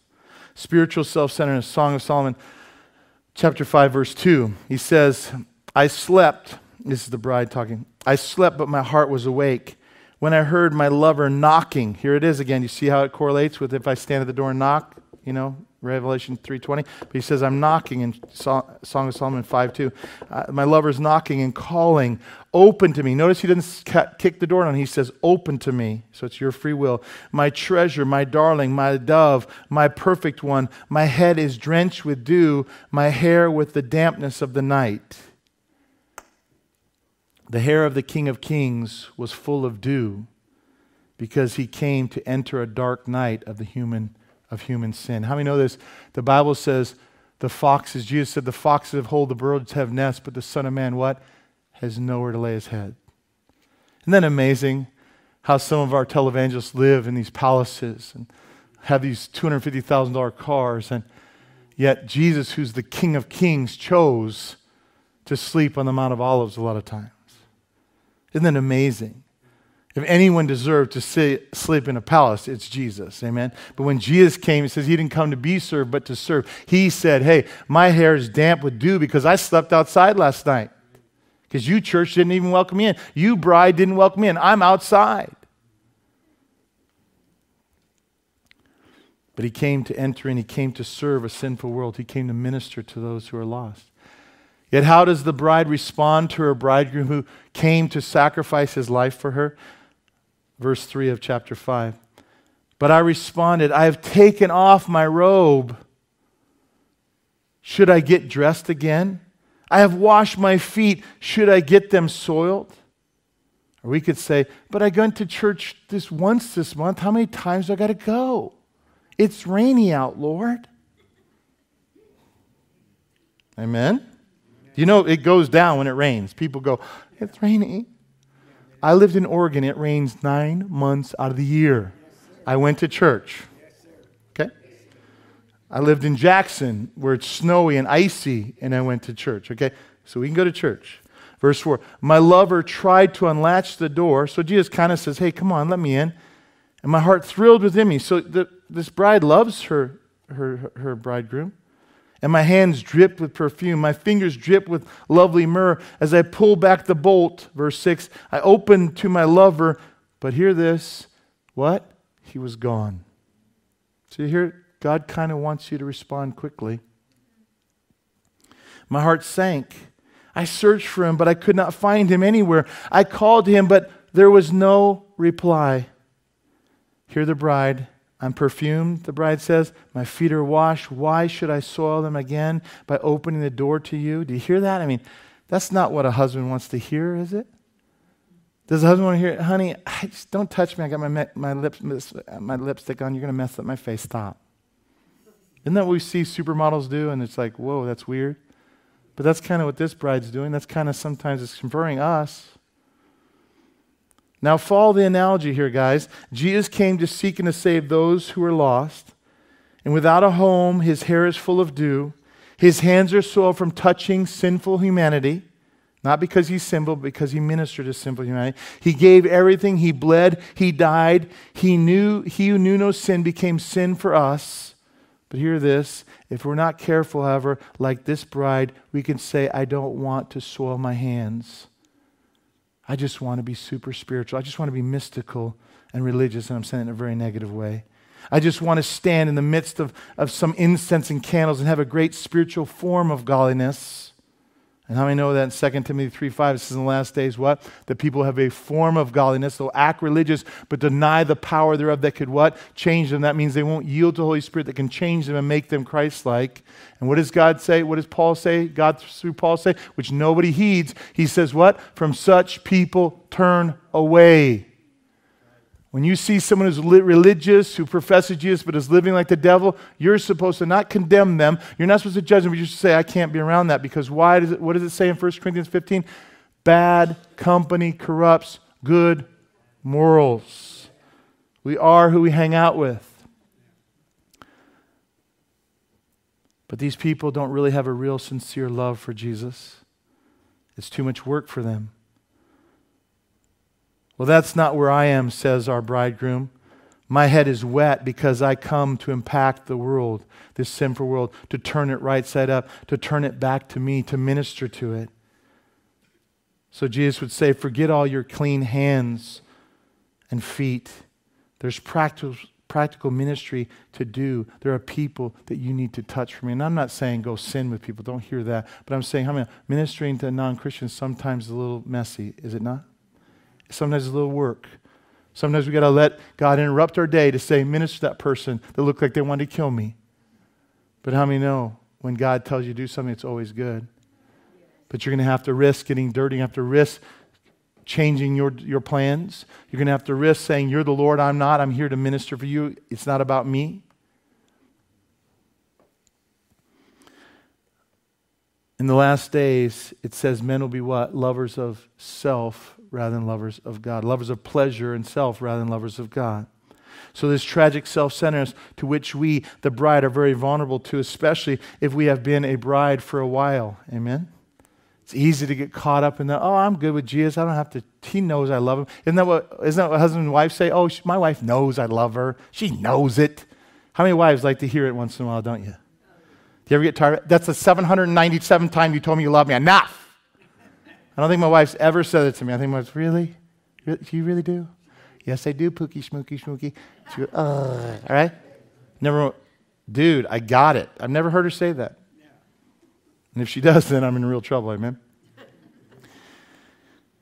Spiritual self-centeredness. Song of Solomon, chapter 5, verse 2. He says, I slept, this is the bride talking, I slept but my heart was awake. When I heard my lover knocking, here it is again. You see how it correlates with if I stand at the door and knock, you know, Revelation 3:20, but he says, I'm knocking in Song of Solomon 5:2. My lover's knocking and calling, open to me. Notice he doesn't kick the door down. He says, open to me. So it's your free will. My treasure, my darling, my dove, my perfect one. My head is drenched with dew, my hair with the dampness of the night. The hair of the King of Kings was full of dew because he came to enter a dark night of the human sin. How many know this? The Bible says the foxes, Jesus said, the foxes have holes, the birds have nests, but the Son of Man, what? Has nowhere to lay his head. Isn't that amazing how some of our televangelists live in these palaces and have these $250,000 cars, and yet Jesus, who's the King of Kings, chose to sleep on the Mount of Olives a lot of times. Isn't that amazing? If anyone deserved to sleep in a palace, it's Jesus, amen? But when Jesus came, it says he didn't come to be served, but to serve. He said, hey, my hair is damp with dew because I slept outside last night. Because you, church, didn't even welcome me in. You, bride, didn't welcome me in. I'm outside. But he came to enter and he came to serve a sinful world. He came to minister to those who are lost. Yet how does the bride respond to her bridegroom who came to sacrifice his life for her? Verse 3 of chapter 5. But I responded, I have taken off my robe. Should I get dressed again? I have washed my feet. Should I get them soiled? Or we could say, but I went to church once this month. How many times do I got to go? It's rainy out, Lord. Amen? You know, it goes down when it rains. People go, it's raining. I lived in Oregon. It rains 9 months out of the year. I went to church. Okay? I lived in Jackson where it's snowy and icy, and I went to church. Okay? So we can go to church. Verse 4, my lover tried to unlatch the door. So Jesus kind of says, hey, come on, let me in. And my heart thrilled within me. So this bride loves her bridegroom. And my hands dripped with perfume. My fingers dripped with lovely myrrh. As I pulled back the bolt, verse 6, I opened to my lover. But hear this, what? He was gone. So you hear, God kind of wants you to respond quickly. My heart sank. I searched for him, but I could not find him anywhere. I called him, but there was no reply. Hear the bride. I'm perfumed, the bride says. My feet are washed. Why should I soil them again by opening the door to you? Do you hear that? I mean, that's not what a husband wants to hear, is it? Does a husband want to hear, honey, just don't touch me. I got my lipstick on. You're going to mess up my face. Stop. Isn't that what we see supermodels do? And it's like, whoa, that's weird. But that's kind of what this bride's doing. That's kind of sometimes it's conferring us. Now follow the analogy here, guys. Jesus came to seek and to save those who are lost. And without a home, his hair is full of dew. His hands are soiled from touching sinful humanity. Not because he's sinful, but because he ministered to sinful humanity. He gave everything. He bled. He died. He who knew no sin became sin for us. But hear this, if we're not careful, however, like this bride, we can say, I don't want to soil my hands. I just want to be super spiritual. I just want to be mystical and religious, and I'm saying it in a very negative way. I just want to stand in the midst of some incense and candles and have a great spiritual form of godliness. And how many know that in 2 Timothy 3:5, it says in the last days, what? That people have a form of godliness. They'll act religious, but deny the power thereof that could what? Change them. That means they won't yield to the Holy Spirit that can change them and make them Christ-like. And what does God say? What does Paul say? God through Paul say? Which nobody heeds. He says what? From such people turn away. When you see someone who's religious, who professes Jesus but is living like the devil, you're supposed to not condemn them. You're not supposed to judge them, but you should say, I can't be around that. Because why? What does it say in 1 Corinthians 15? Bad company corrupts good morals. We are who we hang out with. But these people don't really have a real sincere love for Jesus. It's too much work for them. Well, that's not where I am, says our bridegroom. My head is wet because I come to impact the world, this sinful world, to turn it right side up, to turn it back to me, to minister to it. So Jesus would say, forget all your clean hands and feet. There's practical ministry to do. There are people that you need to touch for me. And I'm not saying go sin with people. Don't hear that. But I'm saying, how many ministering to non-Christians sometimes is a little messy, is it not? Sometimes a little work. Sometimes we got to let God interrupt our day to say, minister to that person that looked like they wanted to kill me. But how many know when God tells you to do something, it's always good. But you're going to have to risk getting dirty. You have to risk changing your plans. You're going to have to risk saying, you're the Lord, I'm not. I'm here to minister for you. It's not about me. In the last days, it says men will be what? Lovers of self rather than lovers of God. Lovers of pleasure and self rather than lovers of God. So this tragic self-centeredness to which we, the bride, are very vulnerable to, especially if we have been a bride for a while. Amen? It's easy to get caught up in the, oh, I'm good with Jesus. I don't have to, he knows I love him. Isn't that what husband and wife say? Oh, my wife knows I love her. She knows it. How many wives like to hear it once in a while, don't you? Do you ever get tired? That's the 797th time you told me you love me. Enough! I don't think my wife's ever said it to me. I think my wife's, really? Do you really do? Yes, I do, Pookie, Schmookie, Schmookie. She goes, ugh. All right? Never, dude, I got it. I've never heard her say that. And if she does, then I'm in real trouble, amen?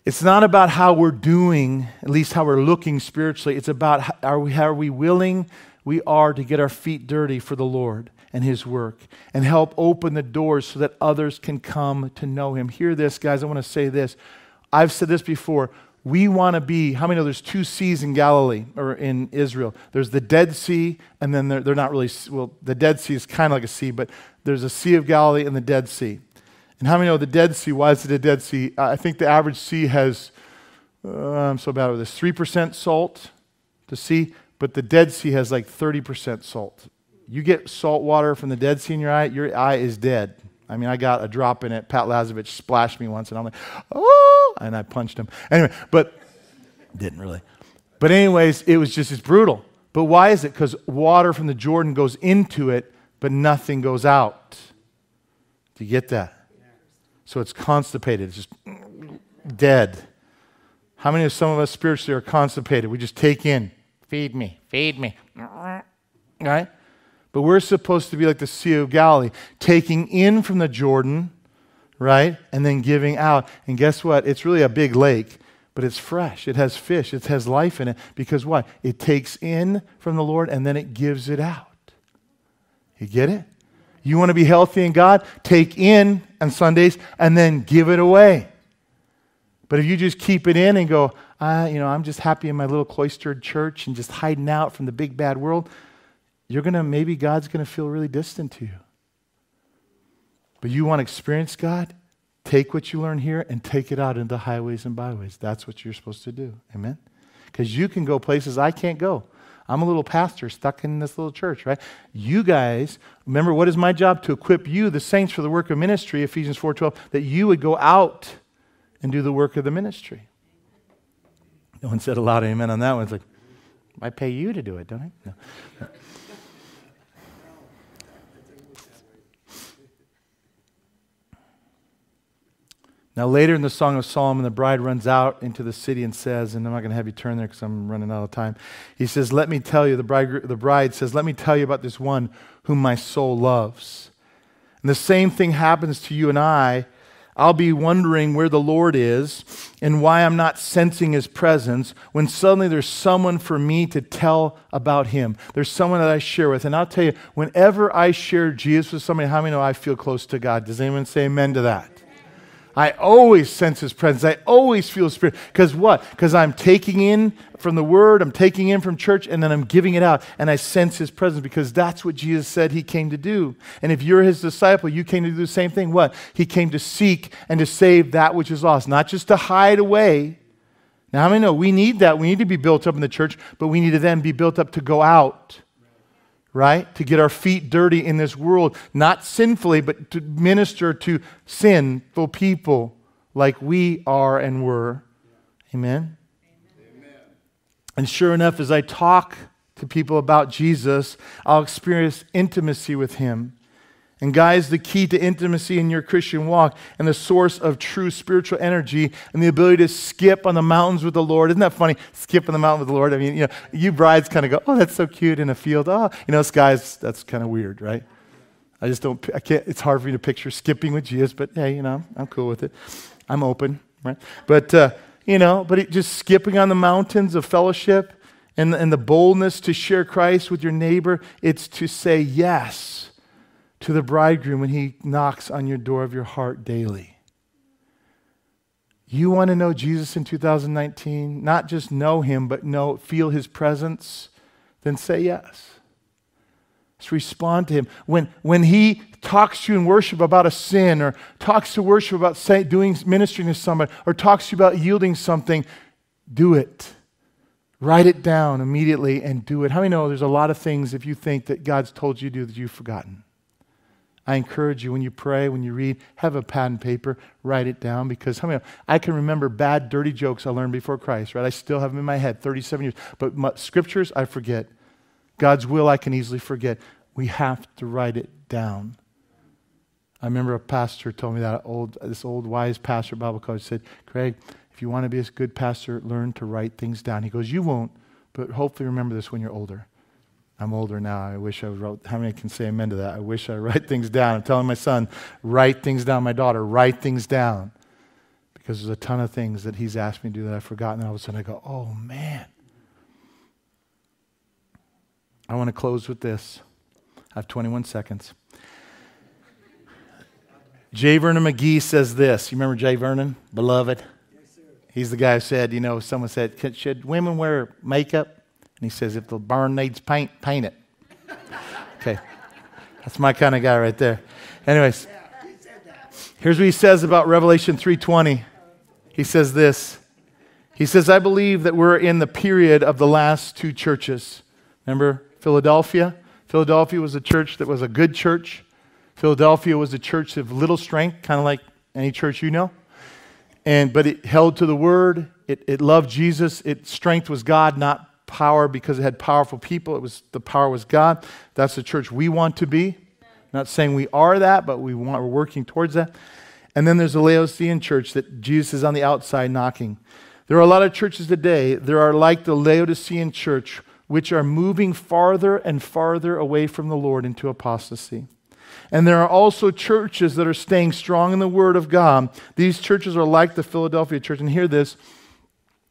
It's not about how we're doing, at least how we're looking spiritually. It's about how are we willing we are to get our feet dirty for the Lord and his work and help open the doors so that others can come to know him. Hear this, guys. I want to say this. I've said this before. We want to be, how many know there's two seas in Galilee or in Israel? There's the Dead Sea, and then they're not really, well, the Dead Sea is kind of like a sea, but there's a Sea of Galilee and the Dead Sea. And how many know the Dead Sea? Why is it a Dead Sea? I think the average sea has, I'm so bad with this, 3% salt to sea, but the Dead Sea has like 30% salt. You get salt water from the Dead Sea in your eye is dead. I mean, I got a drop in it. Pat Lazovich splashed me once, and I'm like, oh, and I punched him. Anyway, but didn't really. But anyways, it was just, it's brutal. But why is it? Because water from the Jordan goes into it, but nothing goes out. Do you get that? So it's constipated. It's just dead. How many of some of us spiritually are constipated? We just take in. Feed me. Feed me. Right? But we're supposed to be like the Sea of Galilee, taking in from the Jordan, right, and then giving out. And guess what? It's really a big lake, but it's fresh. It has fish. It has life in it. Because why? It takes in from the Lord, and then it gives it out. You get it? You want to be healthy in God? Take in on Sundays and then give it away. But if you just keep it in and go, you know, I'm just happy in my little cloistered church and just hiding out from the big bad world, you're going to, maybe God's going to feel really distant to you. But you want to experience God? Take what you learn here and take it out into highways and byways. That's what you're supposed to do. Amen? Because you can go places I can't go. I'm a little pastor stuck in this little church, right? You guys, remember, what is my job? To equip you, the saints, for the work of ministry, Ephesians 4:12, that you would go out and do the work of the ministry. No one said a loud amen on that one. It's like, I pay you to do it, don't I? No. Now, later in the Song of Solomon, the bride runs out into the city and says, and I'm not going to have you turn there because I'm running out of time. He says, let me tell you, the bride says, let me tell you about this one whom my soul loves. And the same thing happens to you and I. I'll be wondering where the Lord is and why I'm not sensing His presence when suddenly there's someone for me to tell about Him. There's someone that I share with. And I'll tell you, whenever I share Jesus with somebody, how many know I feel close to God? Does anyone say amen to that? I always sense His presence. I always feel His Spirit. Because what? Because I'm taking in from the Word, I'm taking in from church, and then I'm giving it out. And I sense His presence because that's what Jesus said He came to do. And if you're His disciple, you came to do the same thing. What? He came to seek and to save that which is lost, not just to hide away. Now, how many know we need that? We need to be built up in the church, but we need to then be built up to go out. Right? To get our feet dirty in this world, not sinfully, but to minister to sinful people like we are and were. Amen? Amen? And sure enough, as I talk to people about Jesus, I'll experience intimacy with Him. And guys, the key to intimacy in your Christian walk and the source of true spiritual energy and the ability to skip on the mountains with the Lord. Isn't that funny? Skip on the mountain with the Lord. I mean, you know, you brides kind of go, oh, that's so cute in a field. Oh, you know, us guys, that's kind of weird, right? I can't, it's hard for me to picture skipping with Jesus, but hey, you know, I'm cool with it. I'm open, right? But, you know, but it, just skipping on the mountains of fellowship and the boldness to share Christ with your neighbor, it's to say yes to the bridegroom when He knocks on your door of your heart daily. You want to know Jesus in 2019? Not just know Him, but feel His presence? Then say yes. Just respond to Him. When He talks to you in worship about a sin, or talks to worship about ministering to somebody, or talks to you about yielding something, do it. Write it down immediately and do it. How many know there's a lot of things, if you think that God's told you to do, that you've forgotten? I encourage you, when you pray, when you read, have a pad and paper, write it down. Because how many? I can remember bad, dirty jokes I learned before Christ, right? I still have them in my head, 37 years. But scriptures, I forget. God's will, I can easily forget. We have to write it down. I remember a pastor told me that, this old wise pastor at Bible college said, Craig, if you want to be a good pastor, learn to write things down. He goes, you won't, but hopefully remember this when you're older. I'm older now. I wish I wrote. How many can say amen to that? I wish I write things down. I'm telling my son, write things down. My daughter, write things down. Because there's a ton of things that he's asked me to do that I've forgotten. And all of a sudden I go, oh man. I want to close with this. I have 21 seconds. Jay Vernon McGee says this. You remember Jay Vernon? Beloved. Yes, sir. He's the guy who said, you know, someone said, should women wear makeup? And he says, if the barn needs paint, paint it. Okay. That's my kind of guy right there. Anyways. Yeah, he said that. Here's what he says about Revelation 3:20. He says this. He says, I believe that we're in the period of the last two churches. Remember Philadelphia? Philadelphia was a church that was a good church. Philadelphia was a church of little strength, kind of like any church you know. But it held to the word. It loved Jesus. Its strength was God, not power, because it had powerful people. The power was God. That's the church we want to be. Not saying we are that, but we're working towards that. And then there's the Laodicean church that Jesus is on the outside knocking. There are a lot of churches today that are like the Laodicean church, which are moving farther and farther away from the Lord into apostasy. And there are also churches that are staying strong in the Word of God. These churches are like the Philadelphia church. And hear this.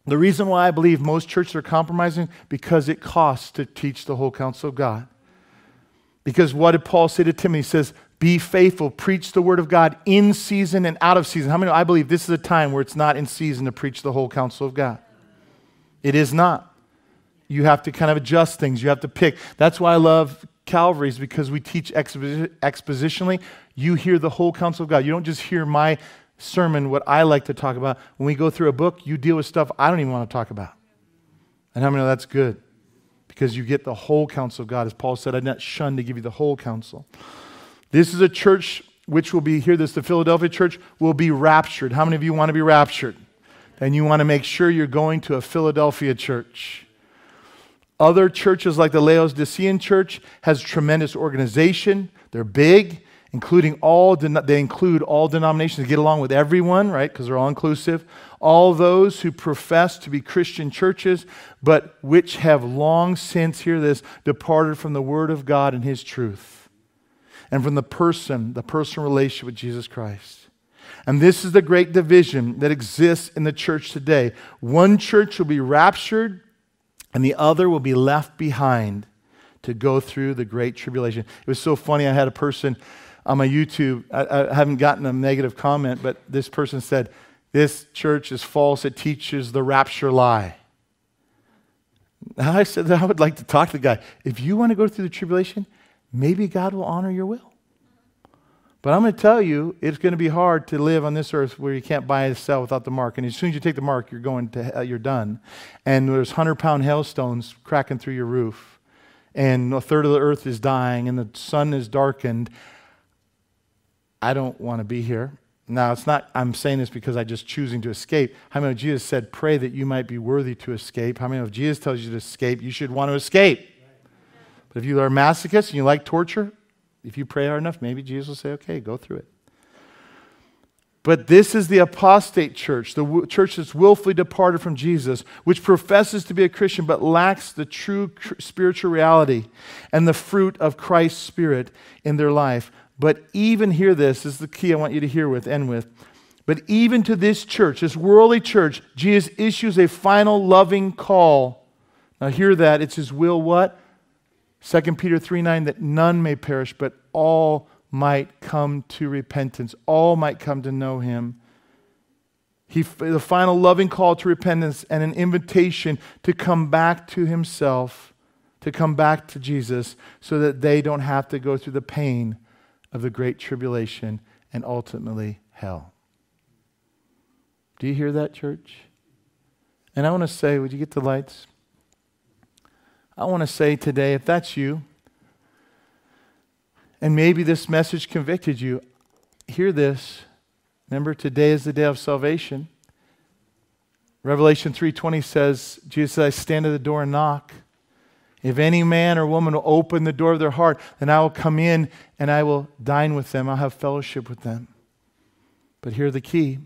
The reason why I believe most churches are compromising, because it costs to teach the whole counsel of God. Because what did Paul say to Timothy? He says, be faithful, preach the word of God in season and out of season. How many know I believe this is a time where it's not in season to preach the whole counsel of God? It is not. You have to kind of adjust things. You have to pick. That's why I love Calvary's, because we teach expositionally. You hear the whole counsel of God. You don't just hear my sermon, what I like to talk about. When we go through a book, you deal with stuff I don't even want to talk about. And how many know that's good? Because you get the whole counsel of God. As Paul said, I did not shun to give you the whole counsel. This is a church which will be, hear this, the Philadelphia church will be raptured. How many of you want to be raptured? And you want to make sure you're going to a Philadelphia church. Other churches like the Laodicean church has tremendous organization. They're big, they include all denominations. They get along with everyone, right? Because they're all inclusive. All those who profess to be Christian churches, but which have long since, hear this, departed from the word of God and his truth. And from the personal relationship with Jesus Christ. And this is the great division that exists in the church today. One church will be raptured, and the other will be left behind to go through the great tribulation. It was so funny, I had a person on my YouTube, I haven't gotten a negative comment, but this person said, this church is false, it teaches the rapture lie. And I said that I would like to talk to the guy. If you want to go through the tribulation, maybe God will honor your will. But I'm going to tell you, it's going to be hard to live on this earth where you can't buy and sell without the mark. And as soon as you take the mark, you're going to hell, you're done. And there's 100-pound hailstones cracking through your roof. And a third of the earth is dying, and the sun is darkened. I don't want to be here. Now, it's not, I'm saying this because I'm just choosing to escape. How many of Jesus said, pray that you might be worthy to escape? How many of Jesus tells you to escape? You should want to escape. If you are a masochist and you like torture, if you pray hard enough, maybe Jesus will say, okay, go through it. But this is the apostate church, the church that's willfully departed from Jesus, which professes to be a Christian but lacks the true spiritual reality and the fruit of Christ's Spirit in their life. But even, hear this is the key I want you to hear with, end with. But even to this church, this worldly church, Jesus issues a final loving call. Now hear that, it's his will what? 2 Peter 3:9, that none may perish, but all might come to repentance. All might come to know him. The final loving call to repentance and an invitation to come back to himself, to come back to Jesus, so that they don't have to go through the pain of the great tribulation and ultimately hell. Do you hear that, church? And I want to say, would you get the lights? I want to say today, if that's you, and maybe this message convicted you, hear this. Remember, today is the day of salvation. Revelation 3:20 says, Jesus said, I stand at the door and knock. If any man or woman will open the door of their heart, then I will come in and I will dine with them. I'll have fellowship with them. But here's the key.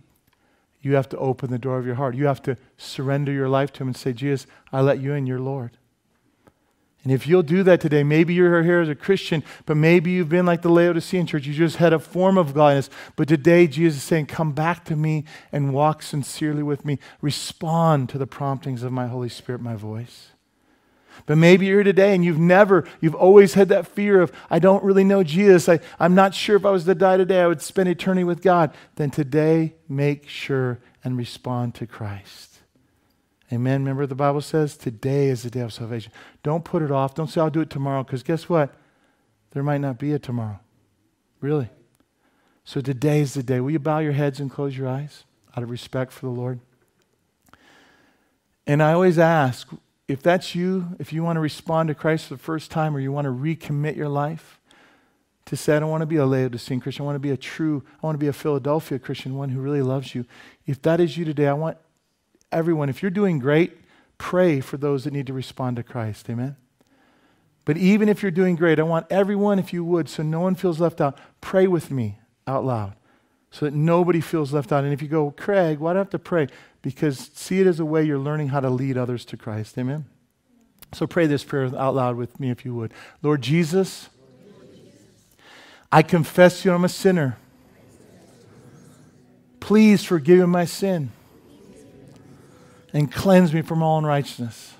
You have to open the door of your heart. You have to surrender your life to him and say, Jesus, I let you in, you're Lord. And if you'll do that today, maybe you're here as a Christian, but maybe you've been like the Laodicean church. You just had a form of godliness. But today, Jesus is saying, come back to me and walk sincerely with me. Respond to the promptings of my Holy Spirit, my voice. But maybe you're here today and you've always had that fear of, I don't really know Jesus. I'm not sure if I was to die today, I would spend eternity with God. Then today, make sure and respond to Christ. Amen. Remember the Bible says, today is the day of salvation. Don't put it off. Don't say, I'll do it tomorrow, because guess what? There might not be a tomorrow. Really. So today is the day. Will you bow your heads and close your eyes out of respect for the Lord? And I always ask, if that's you, if you want to respond to Christ for the first time or you want to recommit your life to say, I don't want to be a Laodicean Christian, I want to be a Philadelphia Christian, one who really loves you. If that is you today, I want everyone, if you're doing great, pray for those that need to respond to Christ. Amen? But even if you're doing great, I want everyone, if you would, so no one feels left out, pray with me out loud so that nobody feels left out. And if you go, Craig, why do I have to pray? Because see it as a way you're learning how to lead others to Christ. Amen? So pray this prayer out loud with me if you would. Lord Jesus, I confess to you I'm a sinner. Please forgive me my sin and cleanse me from all unrighteousness.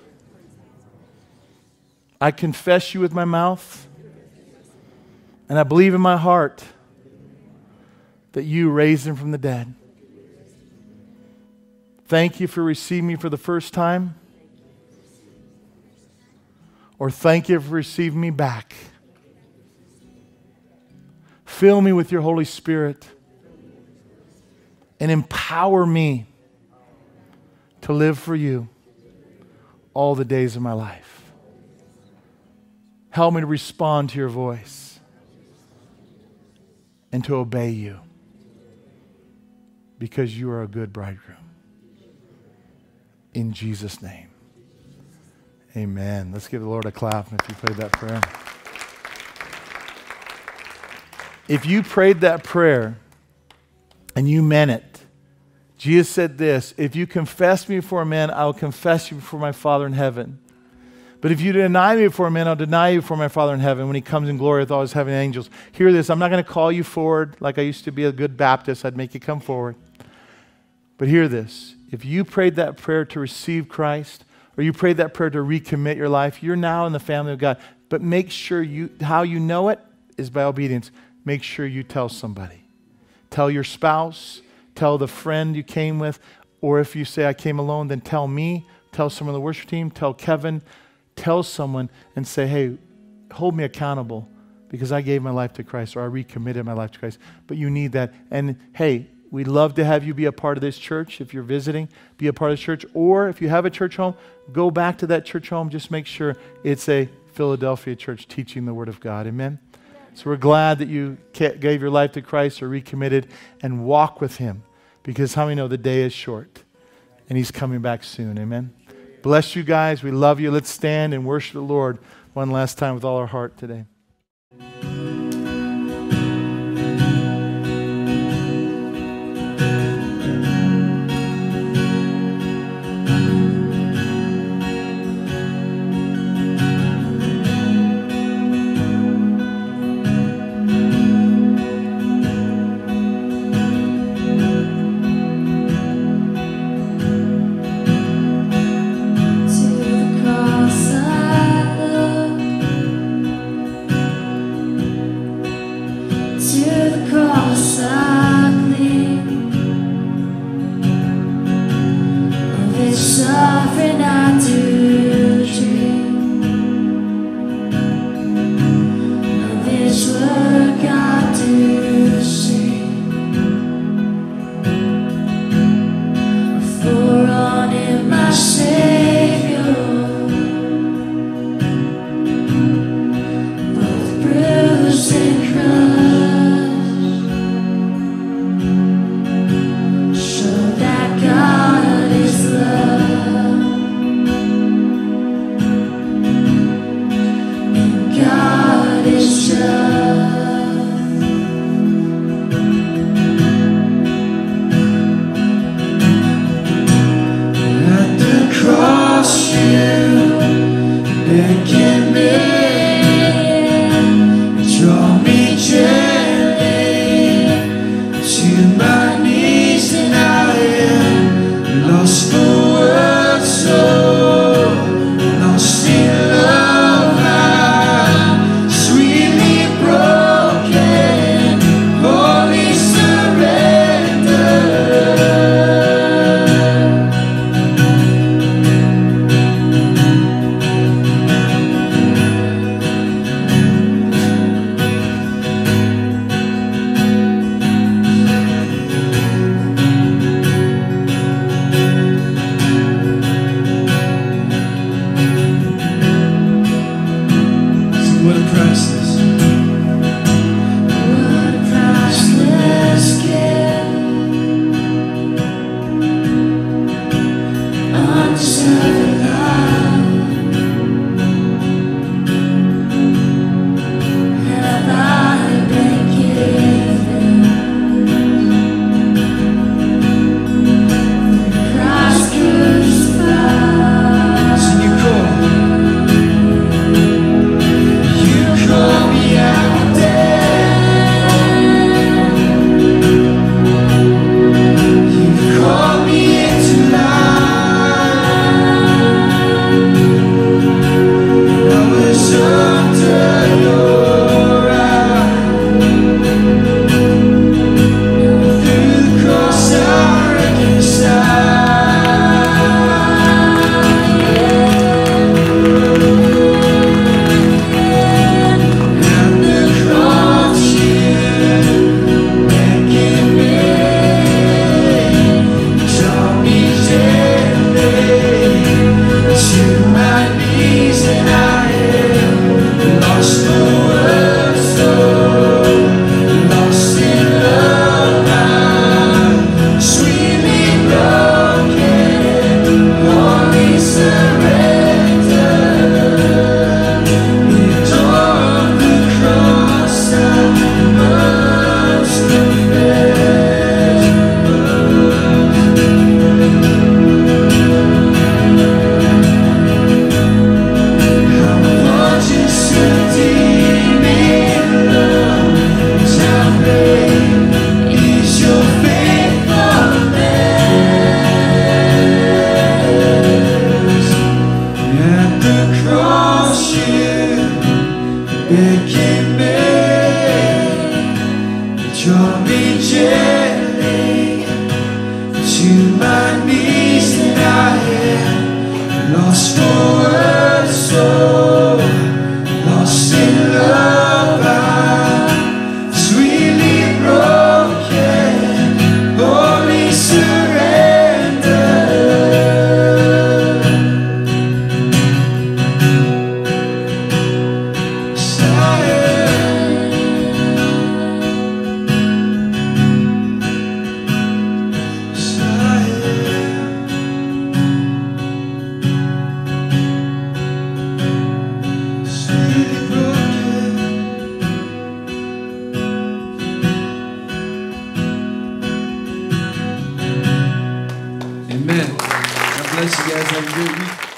I confess you with my mouth and I believe in my heart that you raised him from the dead. Thank you for receiving me for the first time, or thank you for receiving me back. Fill me with your Holy Spirit and empower me to live for you all the days of my life. Help me to respond to your voice and to obey you, because you are a good bridegroom. In Jesus' name, amen. Let's give the Lord a clap if you prayed that prayer. If you prayed that prayer and you meant it, Jesus said this, if you confess me before men, I will confess you before my Father in heaven. But if you deny me before men, I'll deny you before my Father in heaven when he comes in glory with all his heavenly angels. Hear this, I'm not going to call you forward like I used to be a good Baptist. I'd make you come forward. But hear this, if you prayed that prayer to receive Christ, or you prayed that prayer to recommit your life, you're now in the family of God. But make sure how you know it is by obedience. Make sure you tell somebody. Tell your spouse. Tell the friend you came with, or if you say, I came alone, then tell me, tell someone on the worship team, tell Kevin, tell someone and say, hey, hold me accountable because I gave my life to Christ, or I recommitted my life to Christ, but you need that. And hey, we'd love to have you be a part of this church. If you're visiting, be a part of the church, or if you have a church home, go back to that church home. Just make sure it's a Philadelphia church teaching the Word of God. Amen. So we're glad that you gave your life to Christ or recommitted, and walk with him, because how many know the day is short and he's coming back soon. Amen. Bless you guys. We love you. Let's stand and worship the Lord one last time with all our heart today. bless you guys. Have a great week.